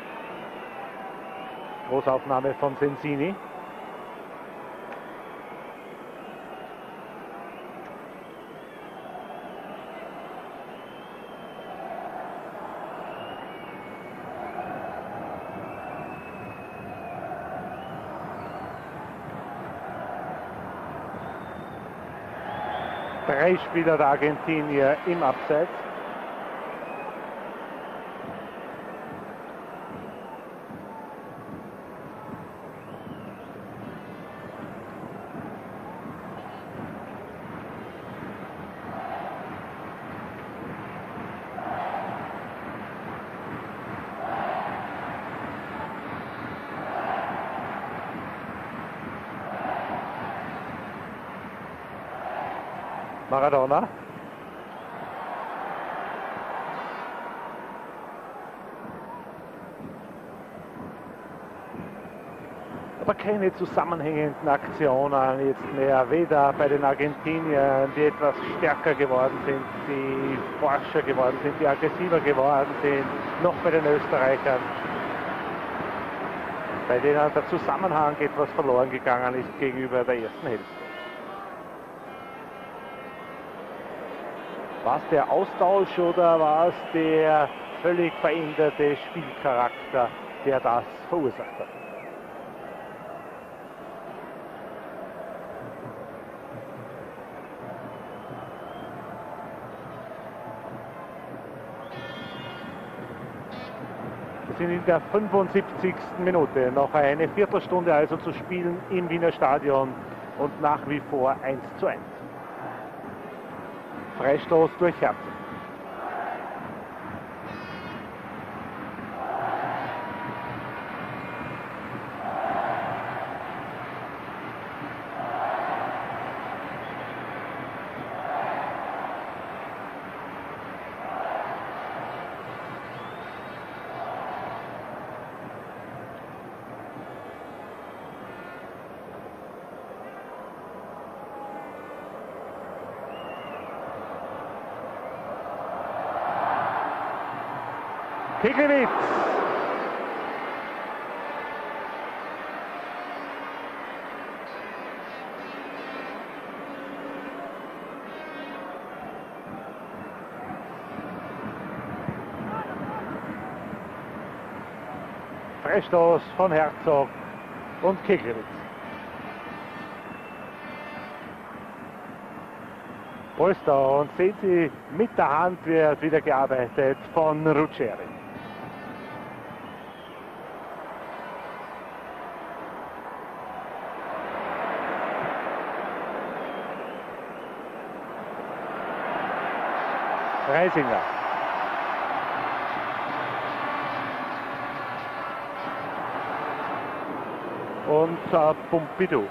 Großaufnahme von Sensini. Drei Spieler der Argentinier im Abseits. Maradona. Aber keine zusammenhängenden Aktionen jetzt mehr, weder bei den Argentiniern, die etwas stärker geworden sind, die forscher geworden sind, die aggressiver geworden sind, noch bei den Österreichern, bei denen der Zusammenhang etwas verloren gegangen ist gegenüber der ersten Hälfte. War es der Austausch oder war es der völlig veränderte Spielcharakter, der das verursacht hat? Wir sind in der 75. Minute, noch eine Viertelstunde also zu spielen im Wiener Stadion und nach wie vor 1:1. Freistoß durch Herzog. Keglevits. Eckstoß von Herzog und Keglevits. Polster, und sehen Sie, mit der Hand wird wieder gearbeitet von Ruggeri. Reisinger. Und Pumpido.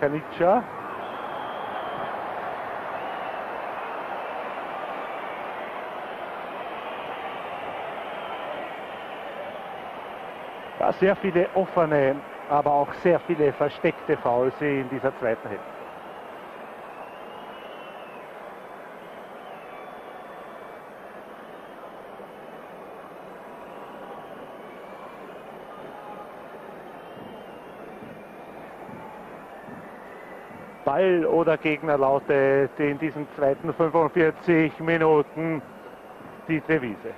Caniggia. Ja, sehr viele offene, aber auch sehr viele versteckte Fouls in dieser zweiten Hälfte. Ball oder Gegner lautet in diesen zweiten 45 Minuten die Devise.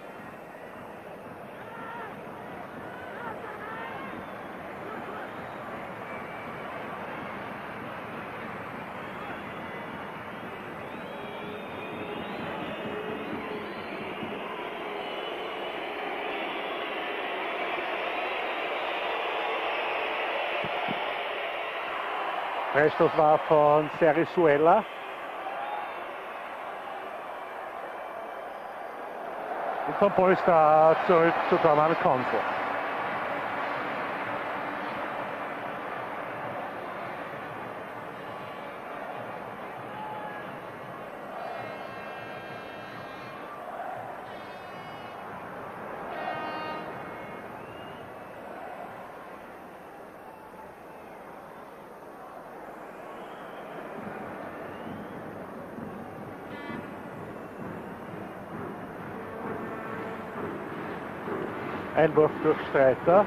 Das war von Serrizuela. Und von Polster zurück zu Tormann Konsel. Einwurf durch Streiter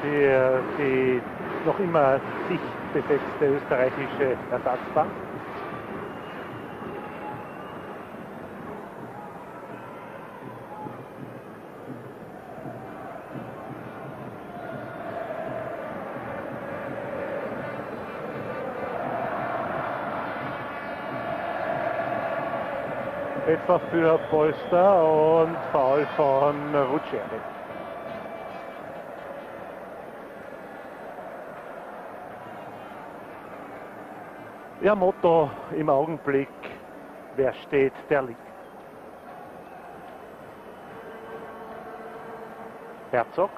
für die noch immer sich besetzte österreichische Ersatzbank. Etwa für Polster und Foul von Ruggeri. Ja, Motto im Augenblick, wer steht, der liegt. Herzog.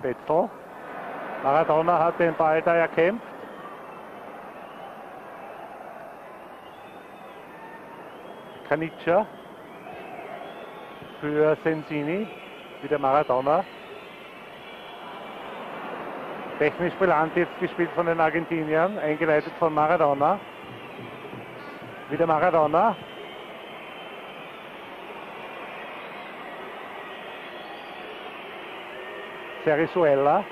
Pecl. Maradona hat den Ball da erkämpft. Caniggia. Für Sensini. Wieder Maradona. Technisch brillant jetzt gespielt von den Argentiniern, eingeleitet von Maradona. Wieder Maradona. Serrizuela.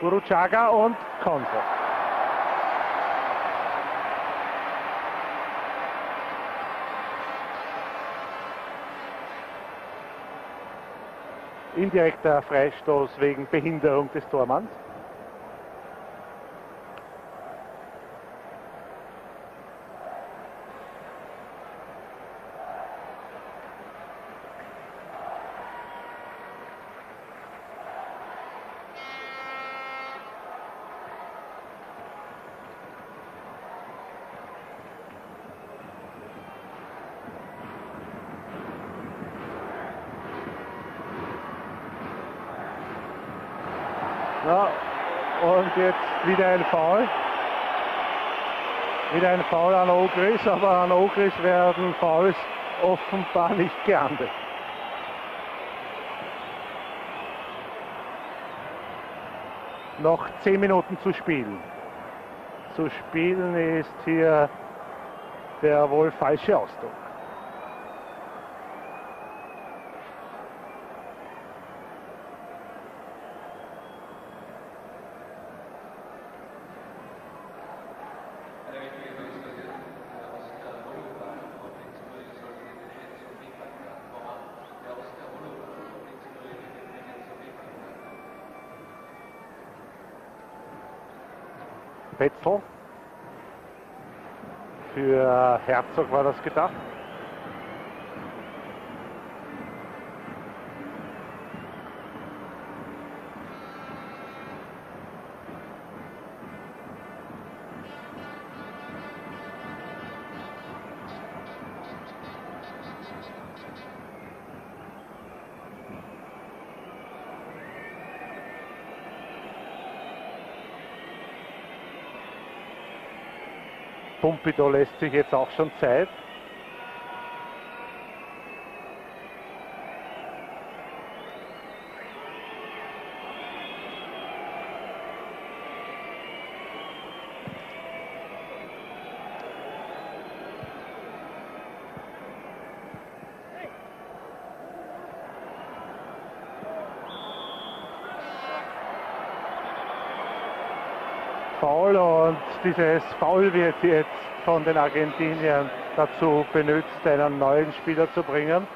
Burruchaga und Konsel. Indirekter Freistoß wegen Behinderung des Tormanns. Wieder ein Foul. Wieder ein Foul an Ogris, aber an Ogris werden Fouls offenbar nicht geahndet. Noch 10 Minuten zu spielen. Zu spielen ist hier der wohl falsche Ausdruck. Pecl. Für Herzog war das gedacht. Pumpido lässt sich jetzt auch schon Zeit. Foul, und dieses Foul wird jetzt von den Argentiniern dazu benutzt, einen neuen Spieler zu bringen.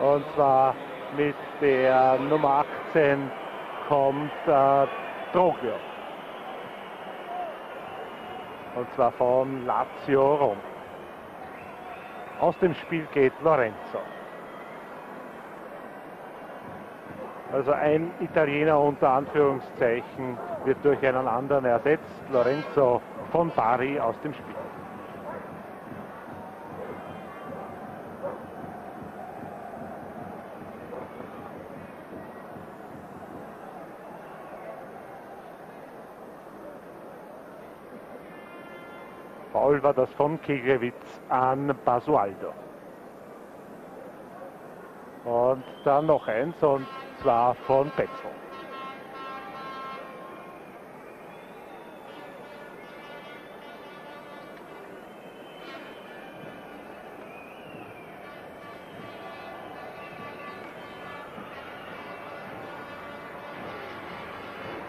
Und zwar mit der Nummer 18 kommt Droglio. Und zwar von Lazio Rom. Aus dem Spiel geht Lorenzo. Also ein Italiener unter Anführungszeichen wird durch einen anderen ersetzt. Lorenzo von Bari aus dem Spiel. Foul war das von Keglevits an Basualdo. Und dann noch eins, und zwar von Pecl.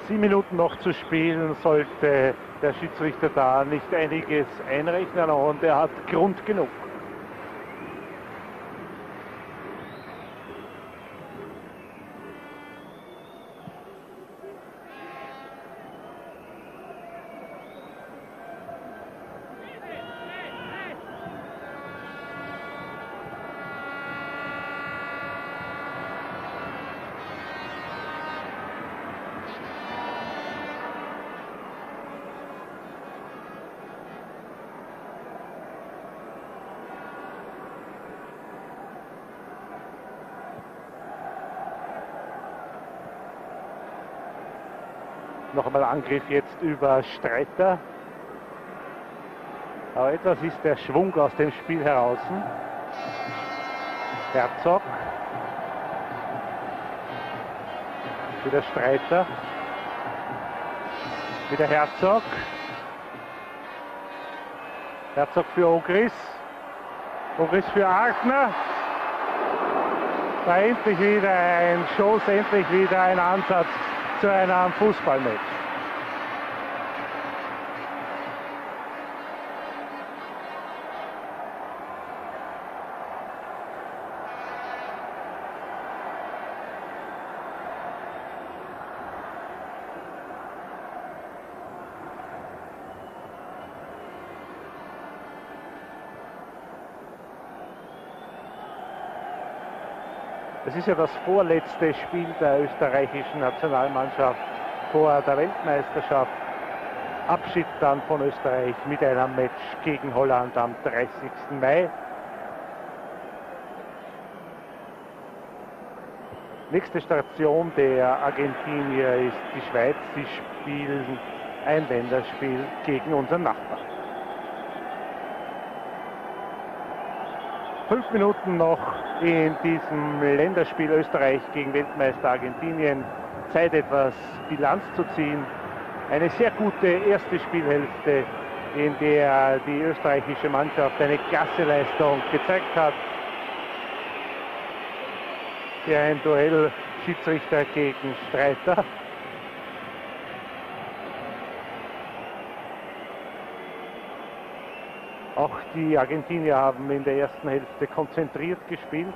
Minuten noch zu spielen, sollte der Schiedsrichter da nicht einiges einrechnen, und er hat Grund genug. Nochmal Angriff jetzt über Streiter. Aber etwas ist der Schwung aus dem Spiel heraus. Herzog. Wieder Streiter. Wieder Herzog. Herzog für Ogris. Ogris für Artner. Da endlich wieder ein Schuss, endlich wieder ein Ansatz zu einem Fußballmatch. Es ist ja das vorletzte Spiel der österreichischen Nationalmannschaft vor der Weltmeisterschaft. Abschied dann von Österreich mit einem Match gegen Holland am 30. Mai. Nächste Station der Argentinier ist die Schweiz. Sie spielen ein Länderspiel gegen unseren Nachbarn. 5 Minuten noch in diesem Länderspiel Österreich gegen Weltmeister Argentinien. Zeit, etwas Bilanz zu ziehen. Eine sehr gute erste Spielhälfte, in der die österreichische Mannschaft eine Klasseleistung gezeigt hat. Hier ein Duell Schiedsrichter gegen Streiter. Auch die Argentinier haben in der ersten Hälfte konzentriert gespielt,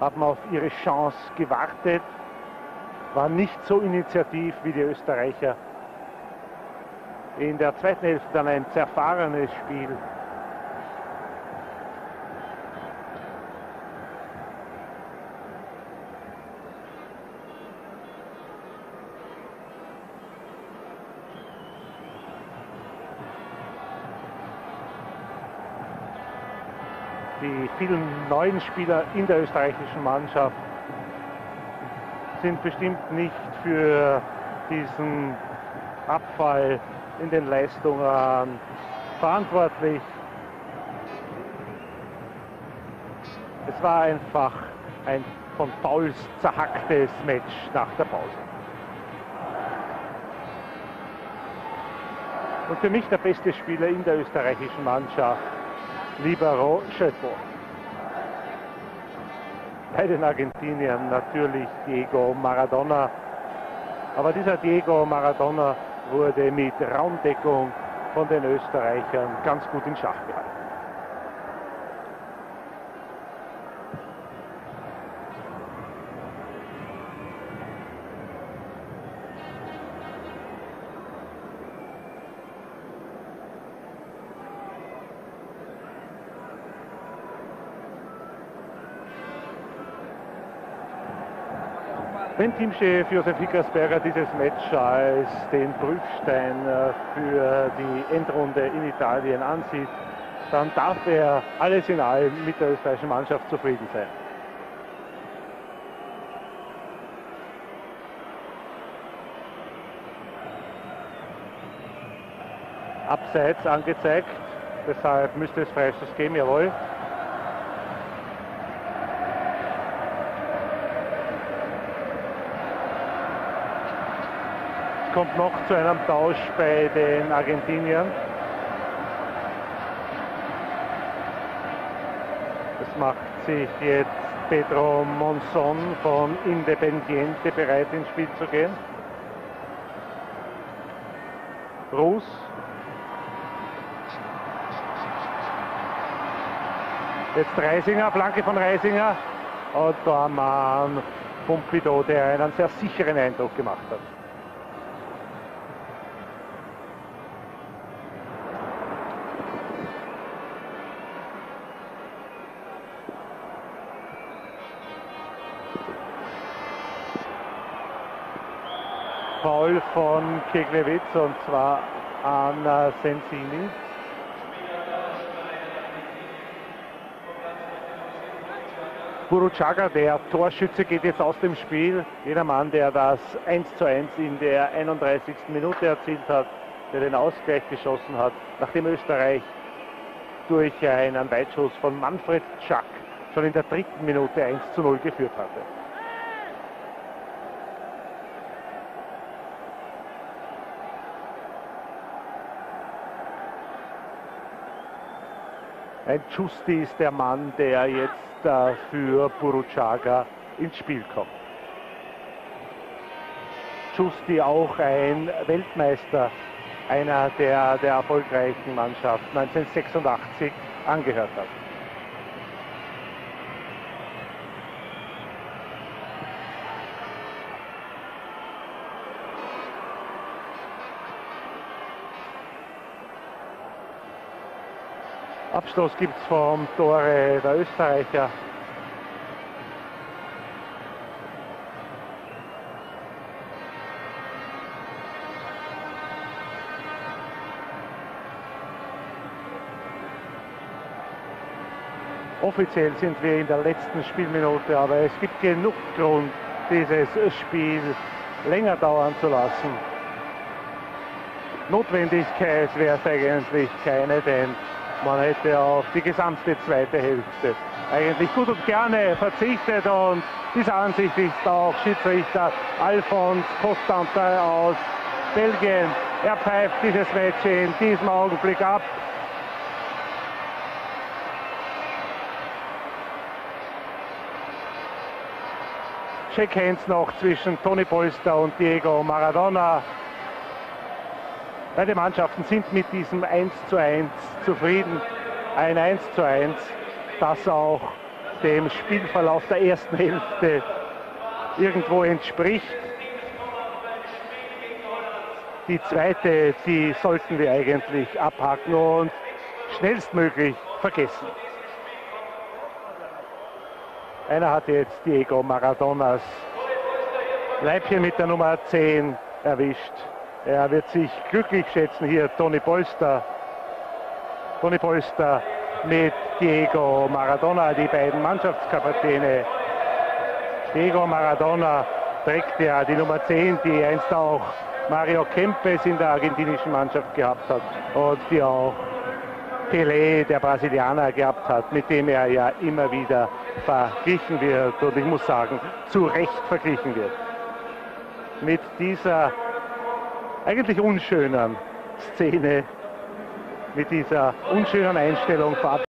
haben auf ihre Chance gewartet, waren nicht so initiativ wie die Österreicher. in der zweiten Hälfte dann ein zerfahrenes Spiel. Die vielen neuen Spieler in der österreichischen Mannschaft sind bestimmt nicht für diesen Abfall in den Leistungen verantwortlich. Es war einfach ein von Fouls zerhacktes Match nach der Pause. Und für mich der beste Spieler in der österreichischen Mannschaft, Libero Schöttel. Bei den Argentiniern natürlich Diego Maradona. Aber dieser Diego Maradona wurde mit Raumdeckung von den Österreichern ganz gut in Schach gehalten. Wenn Teamchef Josef Hickersberger dieses Match als den Prüfstein für die Endrunde in Italien ansieht, dann darf er alles in allem mit der österreichischen Mannschaft zufrieden sein. Abseits angezeigt, deshalb müsste es Freistoß geben, jawohl. Kommt noch zu einem Tausch bei den Argentiniern. Das macht sich jetzt Pedro Monzon von Independiente bereit, ins Spiel zu gehen. Russ. Jetzt Reisinger, Flanke von Reisinger. Und da Mann Pumpido, der einen sehr sicheren Eindruck gemacht hat. Foul von Keglevits und zwar an Sensini. Burruchaga, der Torschütze, geht jetzt aus dem Spiel. Jeder Mann, der das 1:1 in der 31. Minute erzielt hat, der den Ausgleich geschossen hat, nachdem Österreich durch einen Weitschuss von Manfred Zsak schon in der 3. Minute 1:0 geführt hatte. Ein Justi ist der Mann, der jetzt für Burruchaga ins Spiel kommt. Justi auch ein Weltmeister, einer der erfolgreichen Mannschaft 1986 angehört hat. Abstoß gibt es vom Tore der Österreicher. Offiziell sind wir in der letzten Spielminute, aber es gibt genug Grund, dieses Spiel länger dauern zu lassen. Notwendigkeit wäre es eigentlich keine, denn man hätte auf die gesamte zweite Hälfte eigentlich gut und gerne verzichtet. Und dieser Ansicht ist auch Schiedsrichter Alfons Constantin aus Belgien. Er pfeift dieses Match in diesem Augenblick ab. Shake-Hands noch zwischen Toni Polster und Diego Maradona. Beide Mannschaften sind mit diesem 1:1 zufrieden. Ein 1:1, das auch dem Spielverlauf der ersten Hälfte irgendwo entspricht. Die zweite, die sollten wir eigentlich abhaken und schnellstmöglich vergessen. Einer hat jetzt Diego Maradonas Leibchen mit der Nummer 10 erwischt. Er wird sich glücklich schätzen hier, Toni Polster. Toni Polster mit Diego Maradona, die beiden Mannschaftskapitäne. Diego Maradona trägt ja die Nummer 10, die einst auch Mario Kempes in der argentinischen Mannschaft gehabt hat und die auch Pelé, der Brasilianer, gehabt hat, mit dem er ja immer wieder verglichen wird und ich muss sagen, zu Recht verglichen wird. Mit dieser eigentlich unschönen Szene, mit dieser unschönen Einstellung verabschiedet.